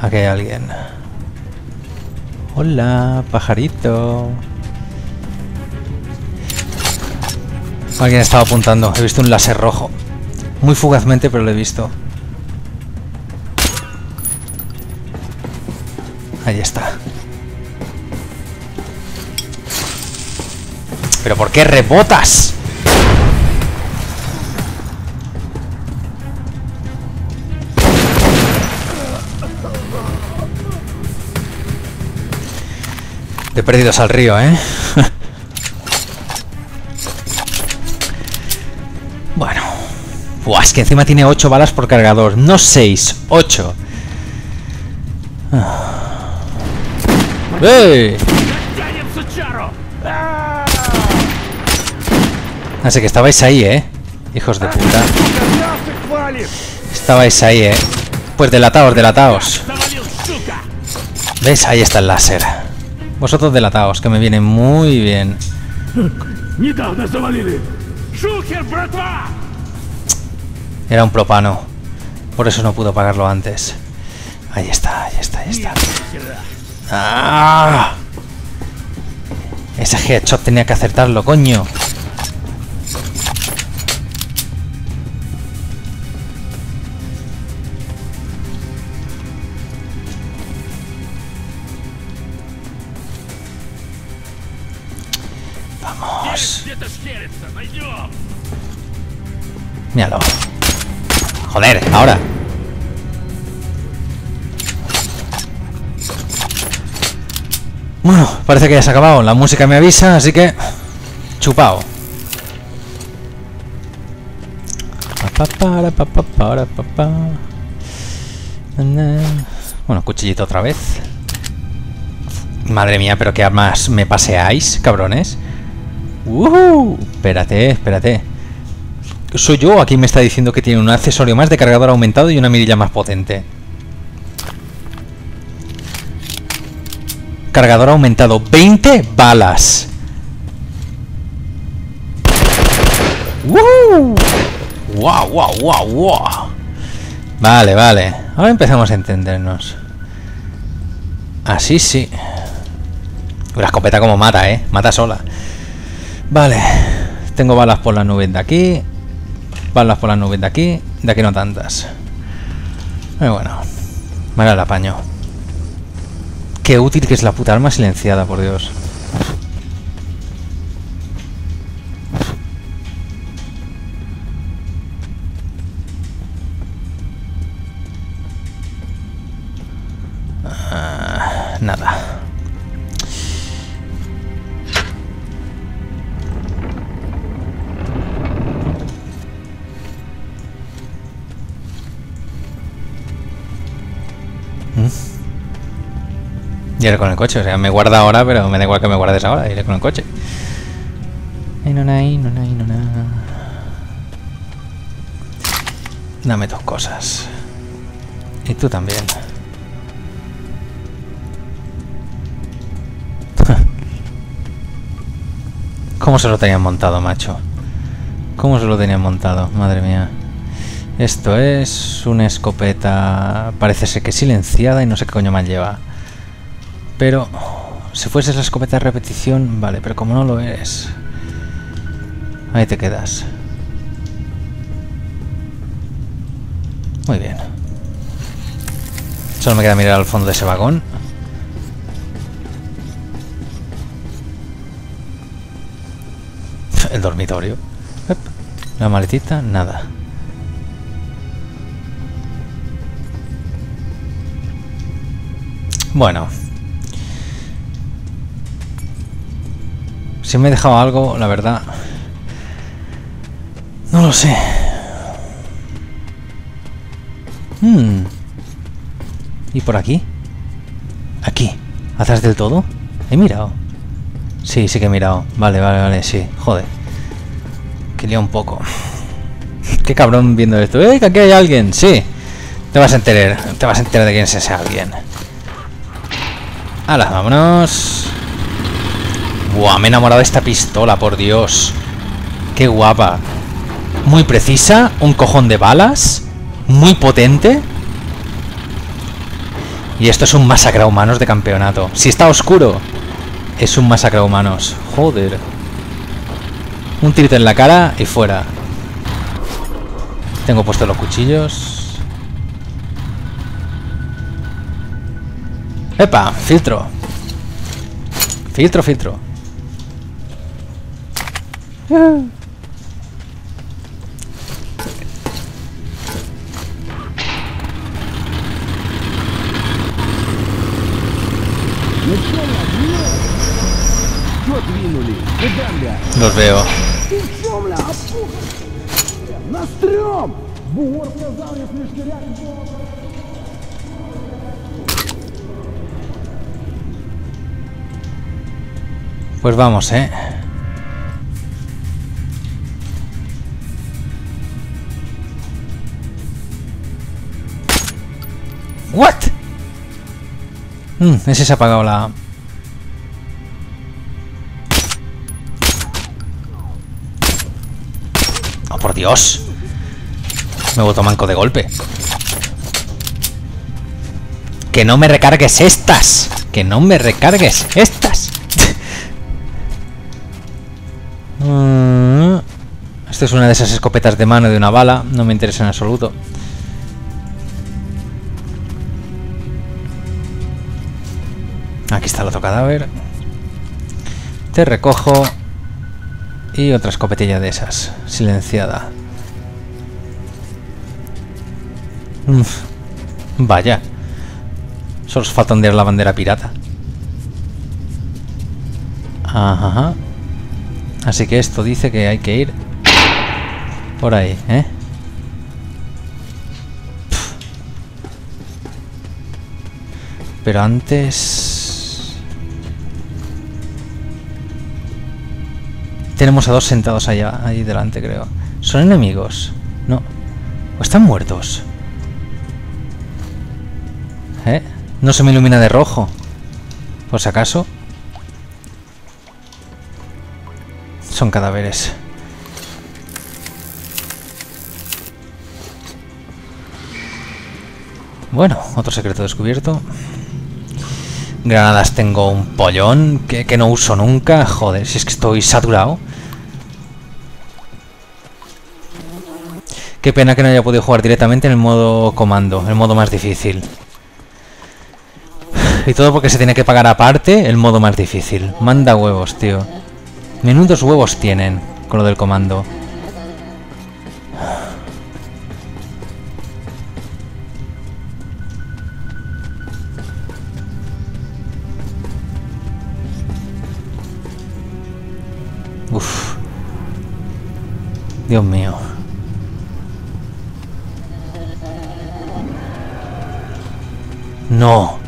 Aquí hay alguien. Hola, pajarito. Alguien estaba apuntando. He visto un láser rojo. Muy fugazmente, pero lo he visto. Ahí está. ¿Pero por qué rebotas? perdidos al río, ¿eh? Bueno. Buah, es que encima tiene 8 balas por cargador. No 6, 8. ¡Ey! Así que estabais ahí, ¿eh? Hijos de puta. Estabais ahí, ¿eh? Pues delataos, delataos. ¿Veis? Ahí está el láser. Vosotros delataos, que me viene muy bien. Era un propano. Por eso no pudo pagarlo antes. Ahí está, ahí está, ahí está. ¡Ah! Ese headshot tenía que acertarlo, coño. Vamos. Míralo. Joder, ahora. Bueno, parece que ya se ha acabado. La música me avisa, así que... chupao. Bueno, cuchillito otra vez. Madre mía, pero que armas me paseáis, cabrones. Espérate, espérate. ¿Soy yo? Aquí me está diciendo que tiene un accesorio más de cargador aumentado y una mirilla más potente. Cargador aumentado, 20 balas. ¡Wow! ¡Wow, wow, wow, wow! Vale, vale. Ahora empezamos a entendernos. Así sí. Una escopeta como mata, ¿eh? Mata sola. Vale. Tengo balas por las nubes de aquí. Balas por las nubes de aquí. De aquí no tantas. Pero bueno. Vale, el apaño. Qué útil que es la puta arma silenciada, por Dios. Nada. Iré con el coche, o sea, me guarda ahora, pero me da igual que me guardes ahora, iré con el coche. Dame tus cosas. Y tú también. ¿Cómo se lo tenían montado, macho? ¿Cómo se lo tenían montado? Madre mía. Esto es una escopeta, parece ser que silenciada y no sé qué coño más lleva. Pero, si fueses la escopeta de repetición, vale, pero como no lo eres, ahí te quedas. Muy bien. Solo me queda mirar al fondo de ese vagón. El dormitorio. La maletita, nada. Bueno. Si me he dejado algo, la verdad, no lo sé. ¿Y por aquí? Aquí, atrás del todo. ¿He mirado? Sí, sí que he mirado. Vale, vale, vale, sí. Joder. Quería un poco. Qué cabrón viendo esto. ¡Eh, que aquí hay alguien! Sí. Te vas a enterar. Te vas a enterar de quién es ese alguien. ¡Hala, vámonos! Buah, me he enamorado de esta pistola, por Dios. Qué guapa. Muy precisa, un cojón de balas. Muy potente. Y esto es un masacre a humanos de campeonato. Si está oscuro, es un masacre a humanos. Joder. Un tirito en la cara y fuera. Tengo puestos los cuchillos. ¡Epa! Filtro. Filtro, filtro. Кострём! Бугор сказал, я слишком рядом. Pues vamos, ¿eh? ¿What? Ese se ha apagado la... ¡Oh, por Dios! Me boto manco de golpe. ¡Que no me recargues estas! ¡Que no me recargues estas! Esto es una de esas escopetas de mano de una bala. No me interesa en absoluto. Aquí está el otro cadáver. Te recojo. Y otra escopetilla de esas. Silenciada. Vaya. Solo os falta ondear la bandera pirata. Ajá. Así que esto dice que hay que ir por ahí, ¿eh? Pero antes... Tenemos a dos sentados allá, ahí delante, creo. ¿Son enemigos? No. ¿O están muertos? ¿Eh? No se me ilumina de rojo. Por si acaso... Son cadáveres. Bueno, otro secreto descubierto. Granadas tengo un pollón que no uso nunca. Joder, si es que estoy saturado. Qué pena que no haya podido jugar directamente en el modo comando, el modo más difícil. Y todo porque se tiene que pagar aparte el modo más difícil. Manda huevos, tío. Menudos huevos tienen con lo del comando. Uf. Dios mío. No.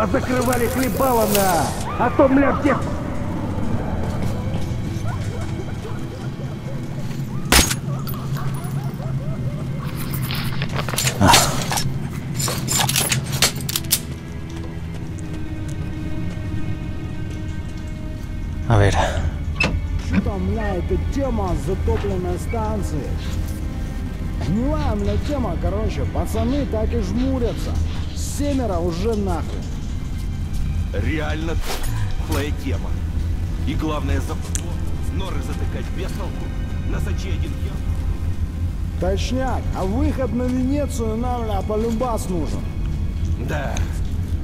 Позакрывали хлебала на, а то, бля, всех... A ver... Что, бля, эта тема затопленной станции? Гнилая, бля, тема, короче, пацаны так и жмурятся. Семеро уже нахрен. Реально плохая тема. И главное, за норы затыкать без толку. Насочи один ям. Точняк, а выход на Венецию нам, бля, полюбас нужен. Да,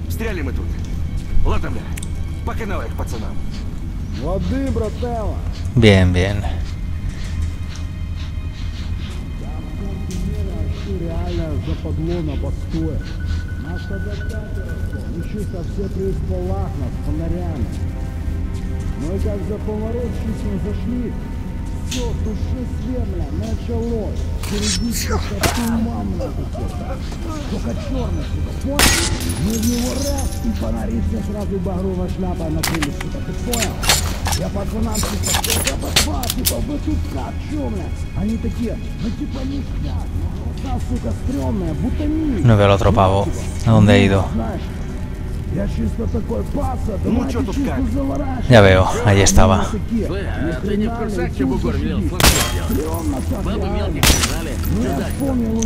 стряли мы тут. Ладно, бля, по каналах пацанам. Воды, братела. Bien, bien. Реально западло на постое. Наша доставка учится все при исполах нас фонарями. Мы как за поворот чуть не зашли. Все, туши земля, началось. Впереди туман на душе. Только черный, сука, понял? Мы в него раз и фонарится сразу багровая шляпа на крыльце, сука, ты понял? Я пацанам типа, я пошла, типа, вы тут как, чё, бля? Они такие, ну типа ништяк. No veo al otro pavo. ¿A dónde he ido? Ya veo, ahí estaba.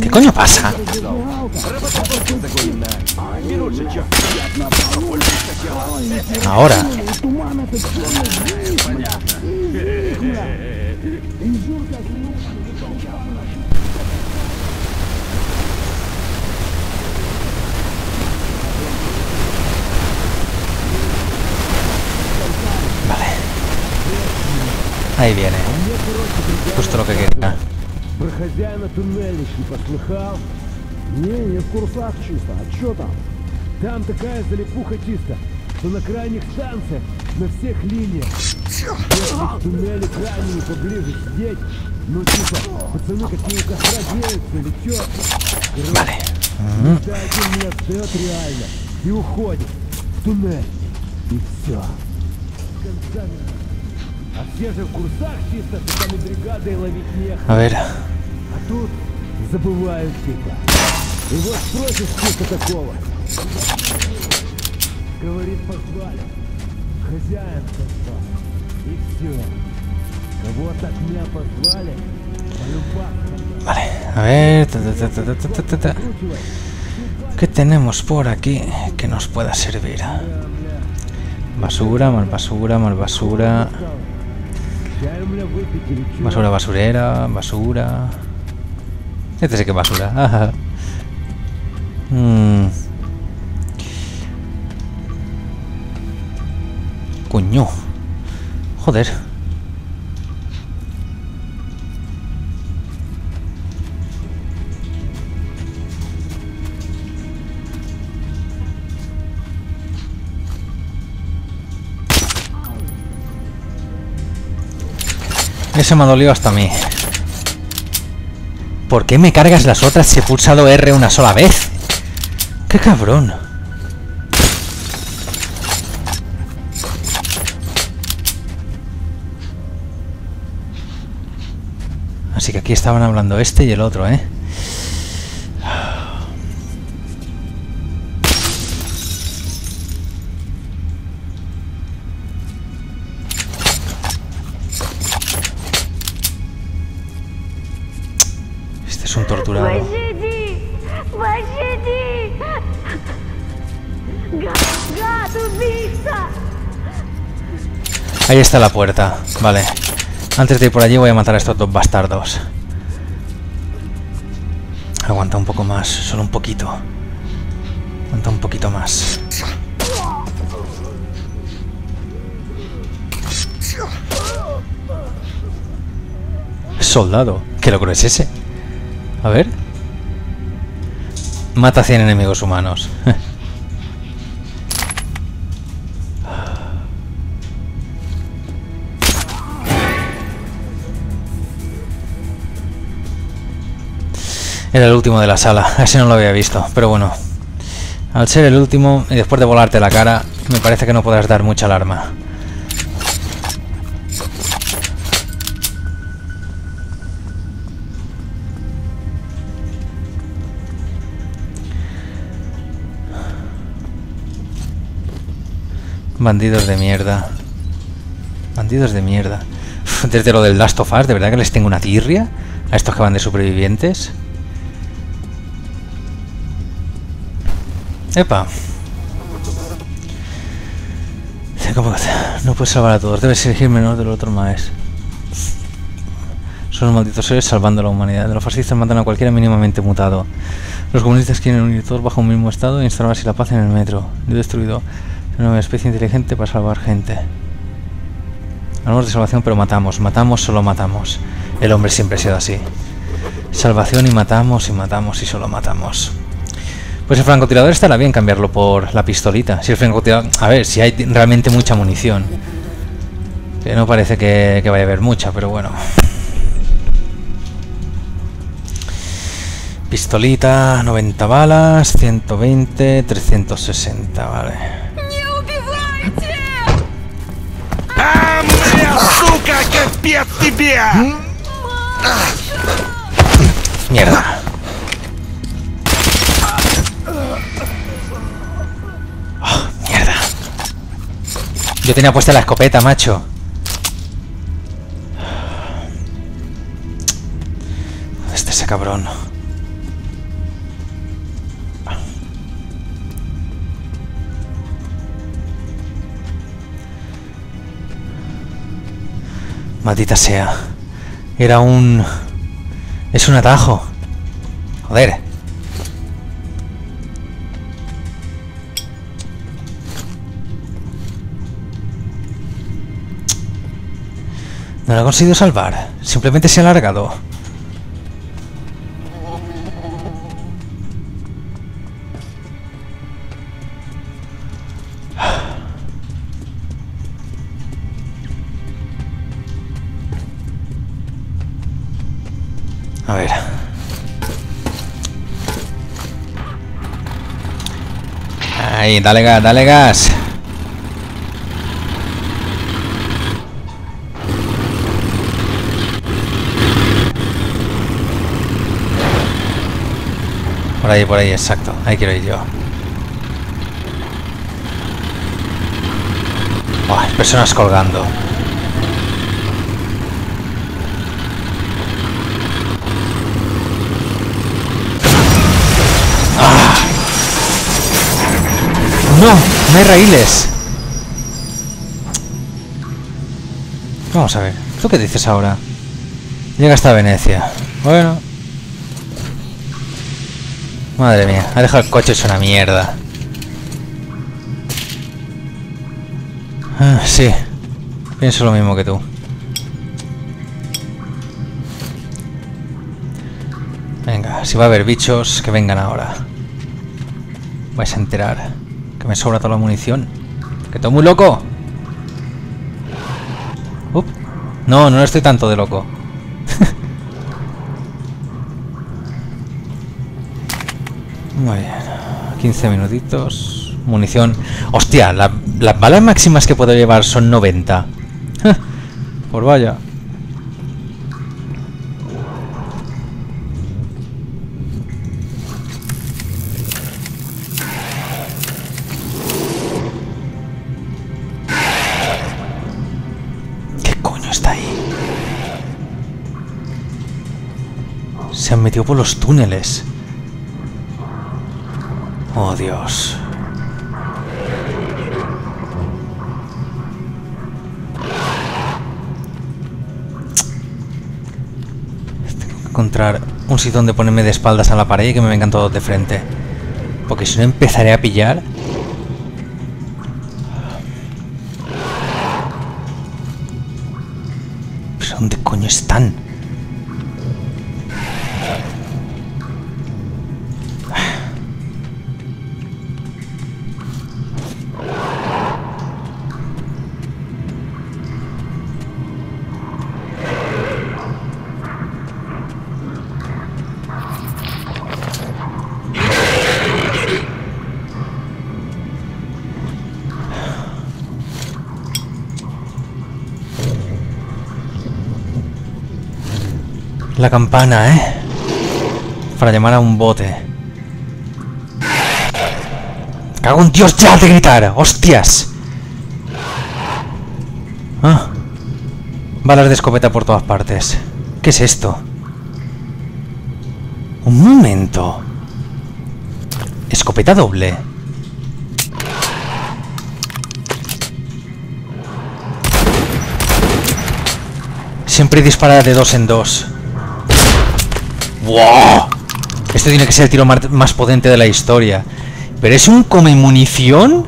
¿Qué coño pasa? Ahora. Ahí viene. Justo lo que quería. что на крайних шансах на всех линиях. Если в туннеле к ранению поближе сидеть, ну типа, пацаны какие у костра делятся, или чё? Короче, когда один не отстаёт реально и уходит в туннель, и всё. А все же в курсах чисто, что там и бригадой ловить нехай. А тут забывают типа. И вот против чисто такого. Говорит, позвали. Хозяин позвал. И все. Кого так меня позвали, vale, a ver, ta. ¿Qué tenemos por aquí que nos pueda servir? Basura, más basura, más basura. Basura, basurera, basura. Este sí que es basura. Coño. Joder. Ese me ha dolido hasta a mí. ¿Por qué me cargas las otras si he pulsado R una sola vez? ¡Qué cabrón! Así que aquí estaban hablando este y el otro, ¿eh? Este es un torturador. Ahí está la puerta, vale. Antes de ir por allí voy a matar a estos dos bastardos. Aguanta un poco más, solo un poquito. Aguanta un poquito más. Soldado, ¿qué logro es ese? A ver. Mata 100 enemigos humanos. Era el último de la sala, así no lo había visto, pero bueno. Al ser el último, y después de volarte la cara, me parece que no podrás dar mucha alarma. Bandidos de mierda. Bandidos de mierda. Desde lo del Last of Us, ¿de verdad que les tengo una tirria? A estos que van de supervivientes. Epa. No puedes salvar a todos. Debes elegir menos del otro más. Son los malditos seres salvando a la humanidad. Los fascistas matan a cualquiera mínimamente mutado. Los comunistas quieren unir todos bajo un mismo estado e instalar así la paz en el metro. Yo he destruido una nueva especie inteligente para salvar gente. Hablamos de salvación, pero matamos. Matamos, solo matamos. El hombre siempre ha sido así. Salvación y matamos y solo matamos. Pues el francotirador estará bien cambiarlo por la pistolita. Si el francotirador... A ver, si hay realmente mucha munición. Que no parece que vaya a haber mucha, pero bueno. Pistolita, 90 balas, 120, 360, vale. ¡А мне, сука, капец тебе! Mierda. Yo tenía puesta la escopeta, macho. ¿Dónde está ese cabrón? Maldita sea. Era un... Es un atajo. Joder. No lo he conseguido salvar, simplemente se ha alargado. A ver. Ahí, dale gas, dale gas. Por ahí, exacto. Ahí quiero ir yo. Buah, personas colgando. ¡Ah! ¡No! ¡No hay raíles! Vamos a ver. ¿Tú qué dices ahora? Llega hasta Venecia. Bueno. Madre mía, ha dejado el coche hecho una mierda. Ah, sí, pienso lo mismo que tú. Venga, si va a haber bichos, que vengan ahora. Vais a enterar que me sobra toda la munición. ¡Que estoy muy loco! Up. No, no estoy tanto de loco. Muy bien, 15 minutitos. Munición. Hostia, las balas máximas que puedo llevar son 90. Por vaya. ¿Qué coño está ahí? Se han metido por los túneles. Oh, Dios. Tengo que encontrar un sitio donde ponerme de espaldas a la pared y que me vengan todos de frente. Porque si no empezaré a pillar. ¿Pero dónde coño están? La campana, ¿eh? Para llamar a un bote. ¡Cago en Dios, ya de gritar! ¡Hostias! Ah. Balas de escopeta por todas partes. ¿Qué es esto? Un momento. Escopeta doble. Siempre dispara de dos en dos. ¡Wow! Esto tiene que ser el tiro más potente de la historia. ¿Pero es un come munición?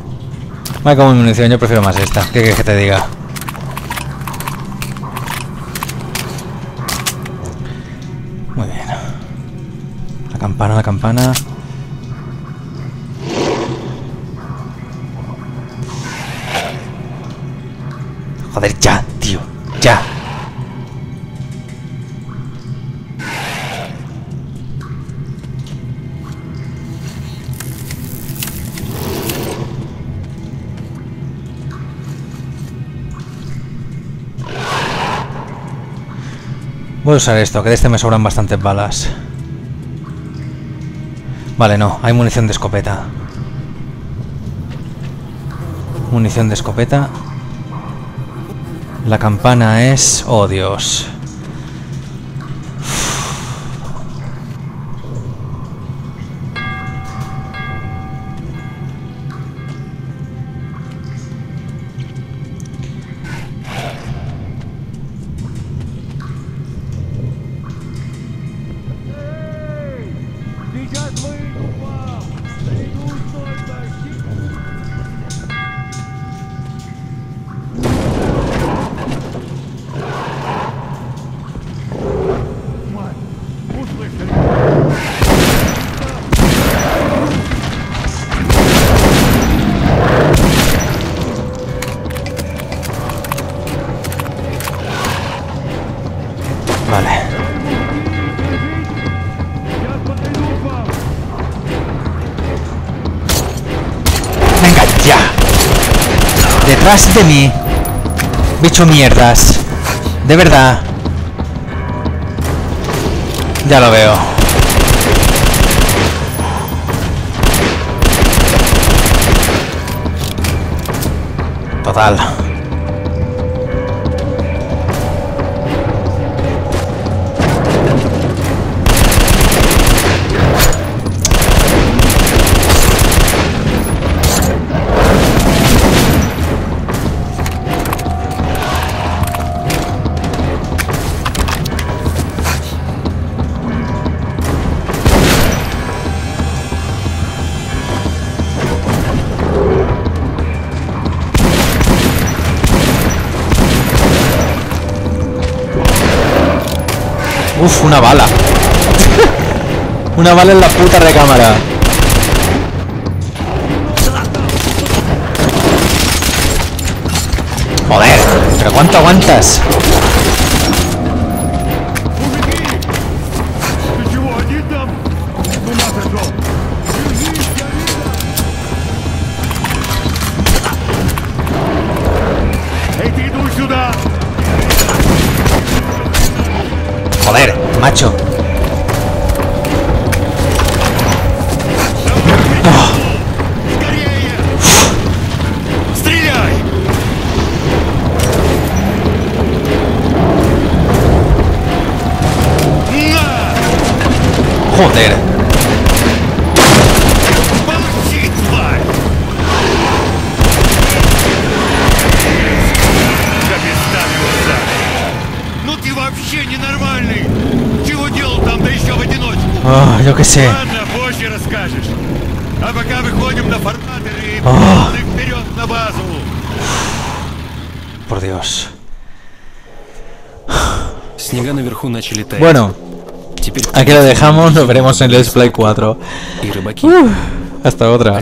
Va, come munición, yo prefiero más esta. ¿Qué quieres que te diga? Muy bien. La campana, la campana. Joder, ya, tío, ya. Voy a usar esto, que de este me sobran bastantes balas. Vale, no, hay munición de escopeta. Munición de escopeta. La campana es... ¡Oh, Dios! Venga, ya. Detrás de mí. Bicho mierdas. De verdad. Ya lo veo. Total. Uf, una bala. Una bala en la puta recámara. Joder, pero ¿cuánto aguantas? Joder, macho. Joder. Oh, yo qué sé. Ладно, позже расскажешь. А пока выходим на форнатор и вперед на базу. Por Dios. Снега наверху начали таять. Bueno, aquí lo dejamos, nos veremos en Let's Play 4. Hasta otra.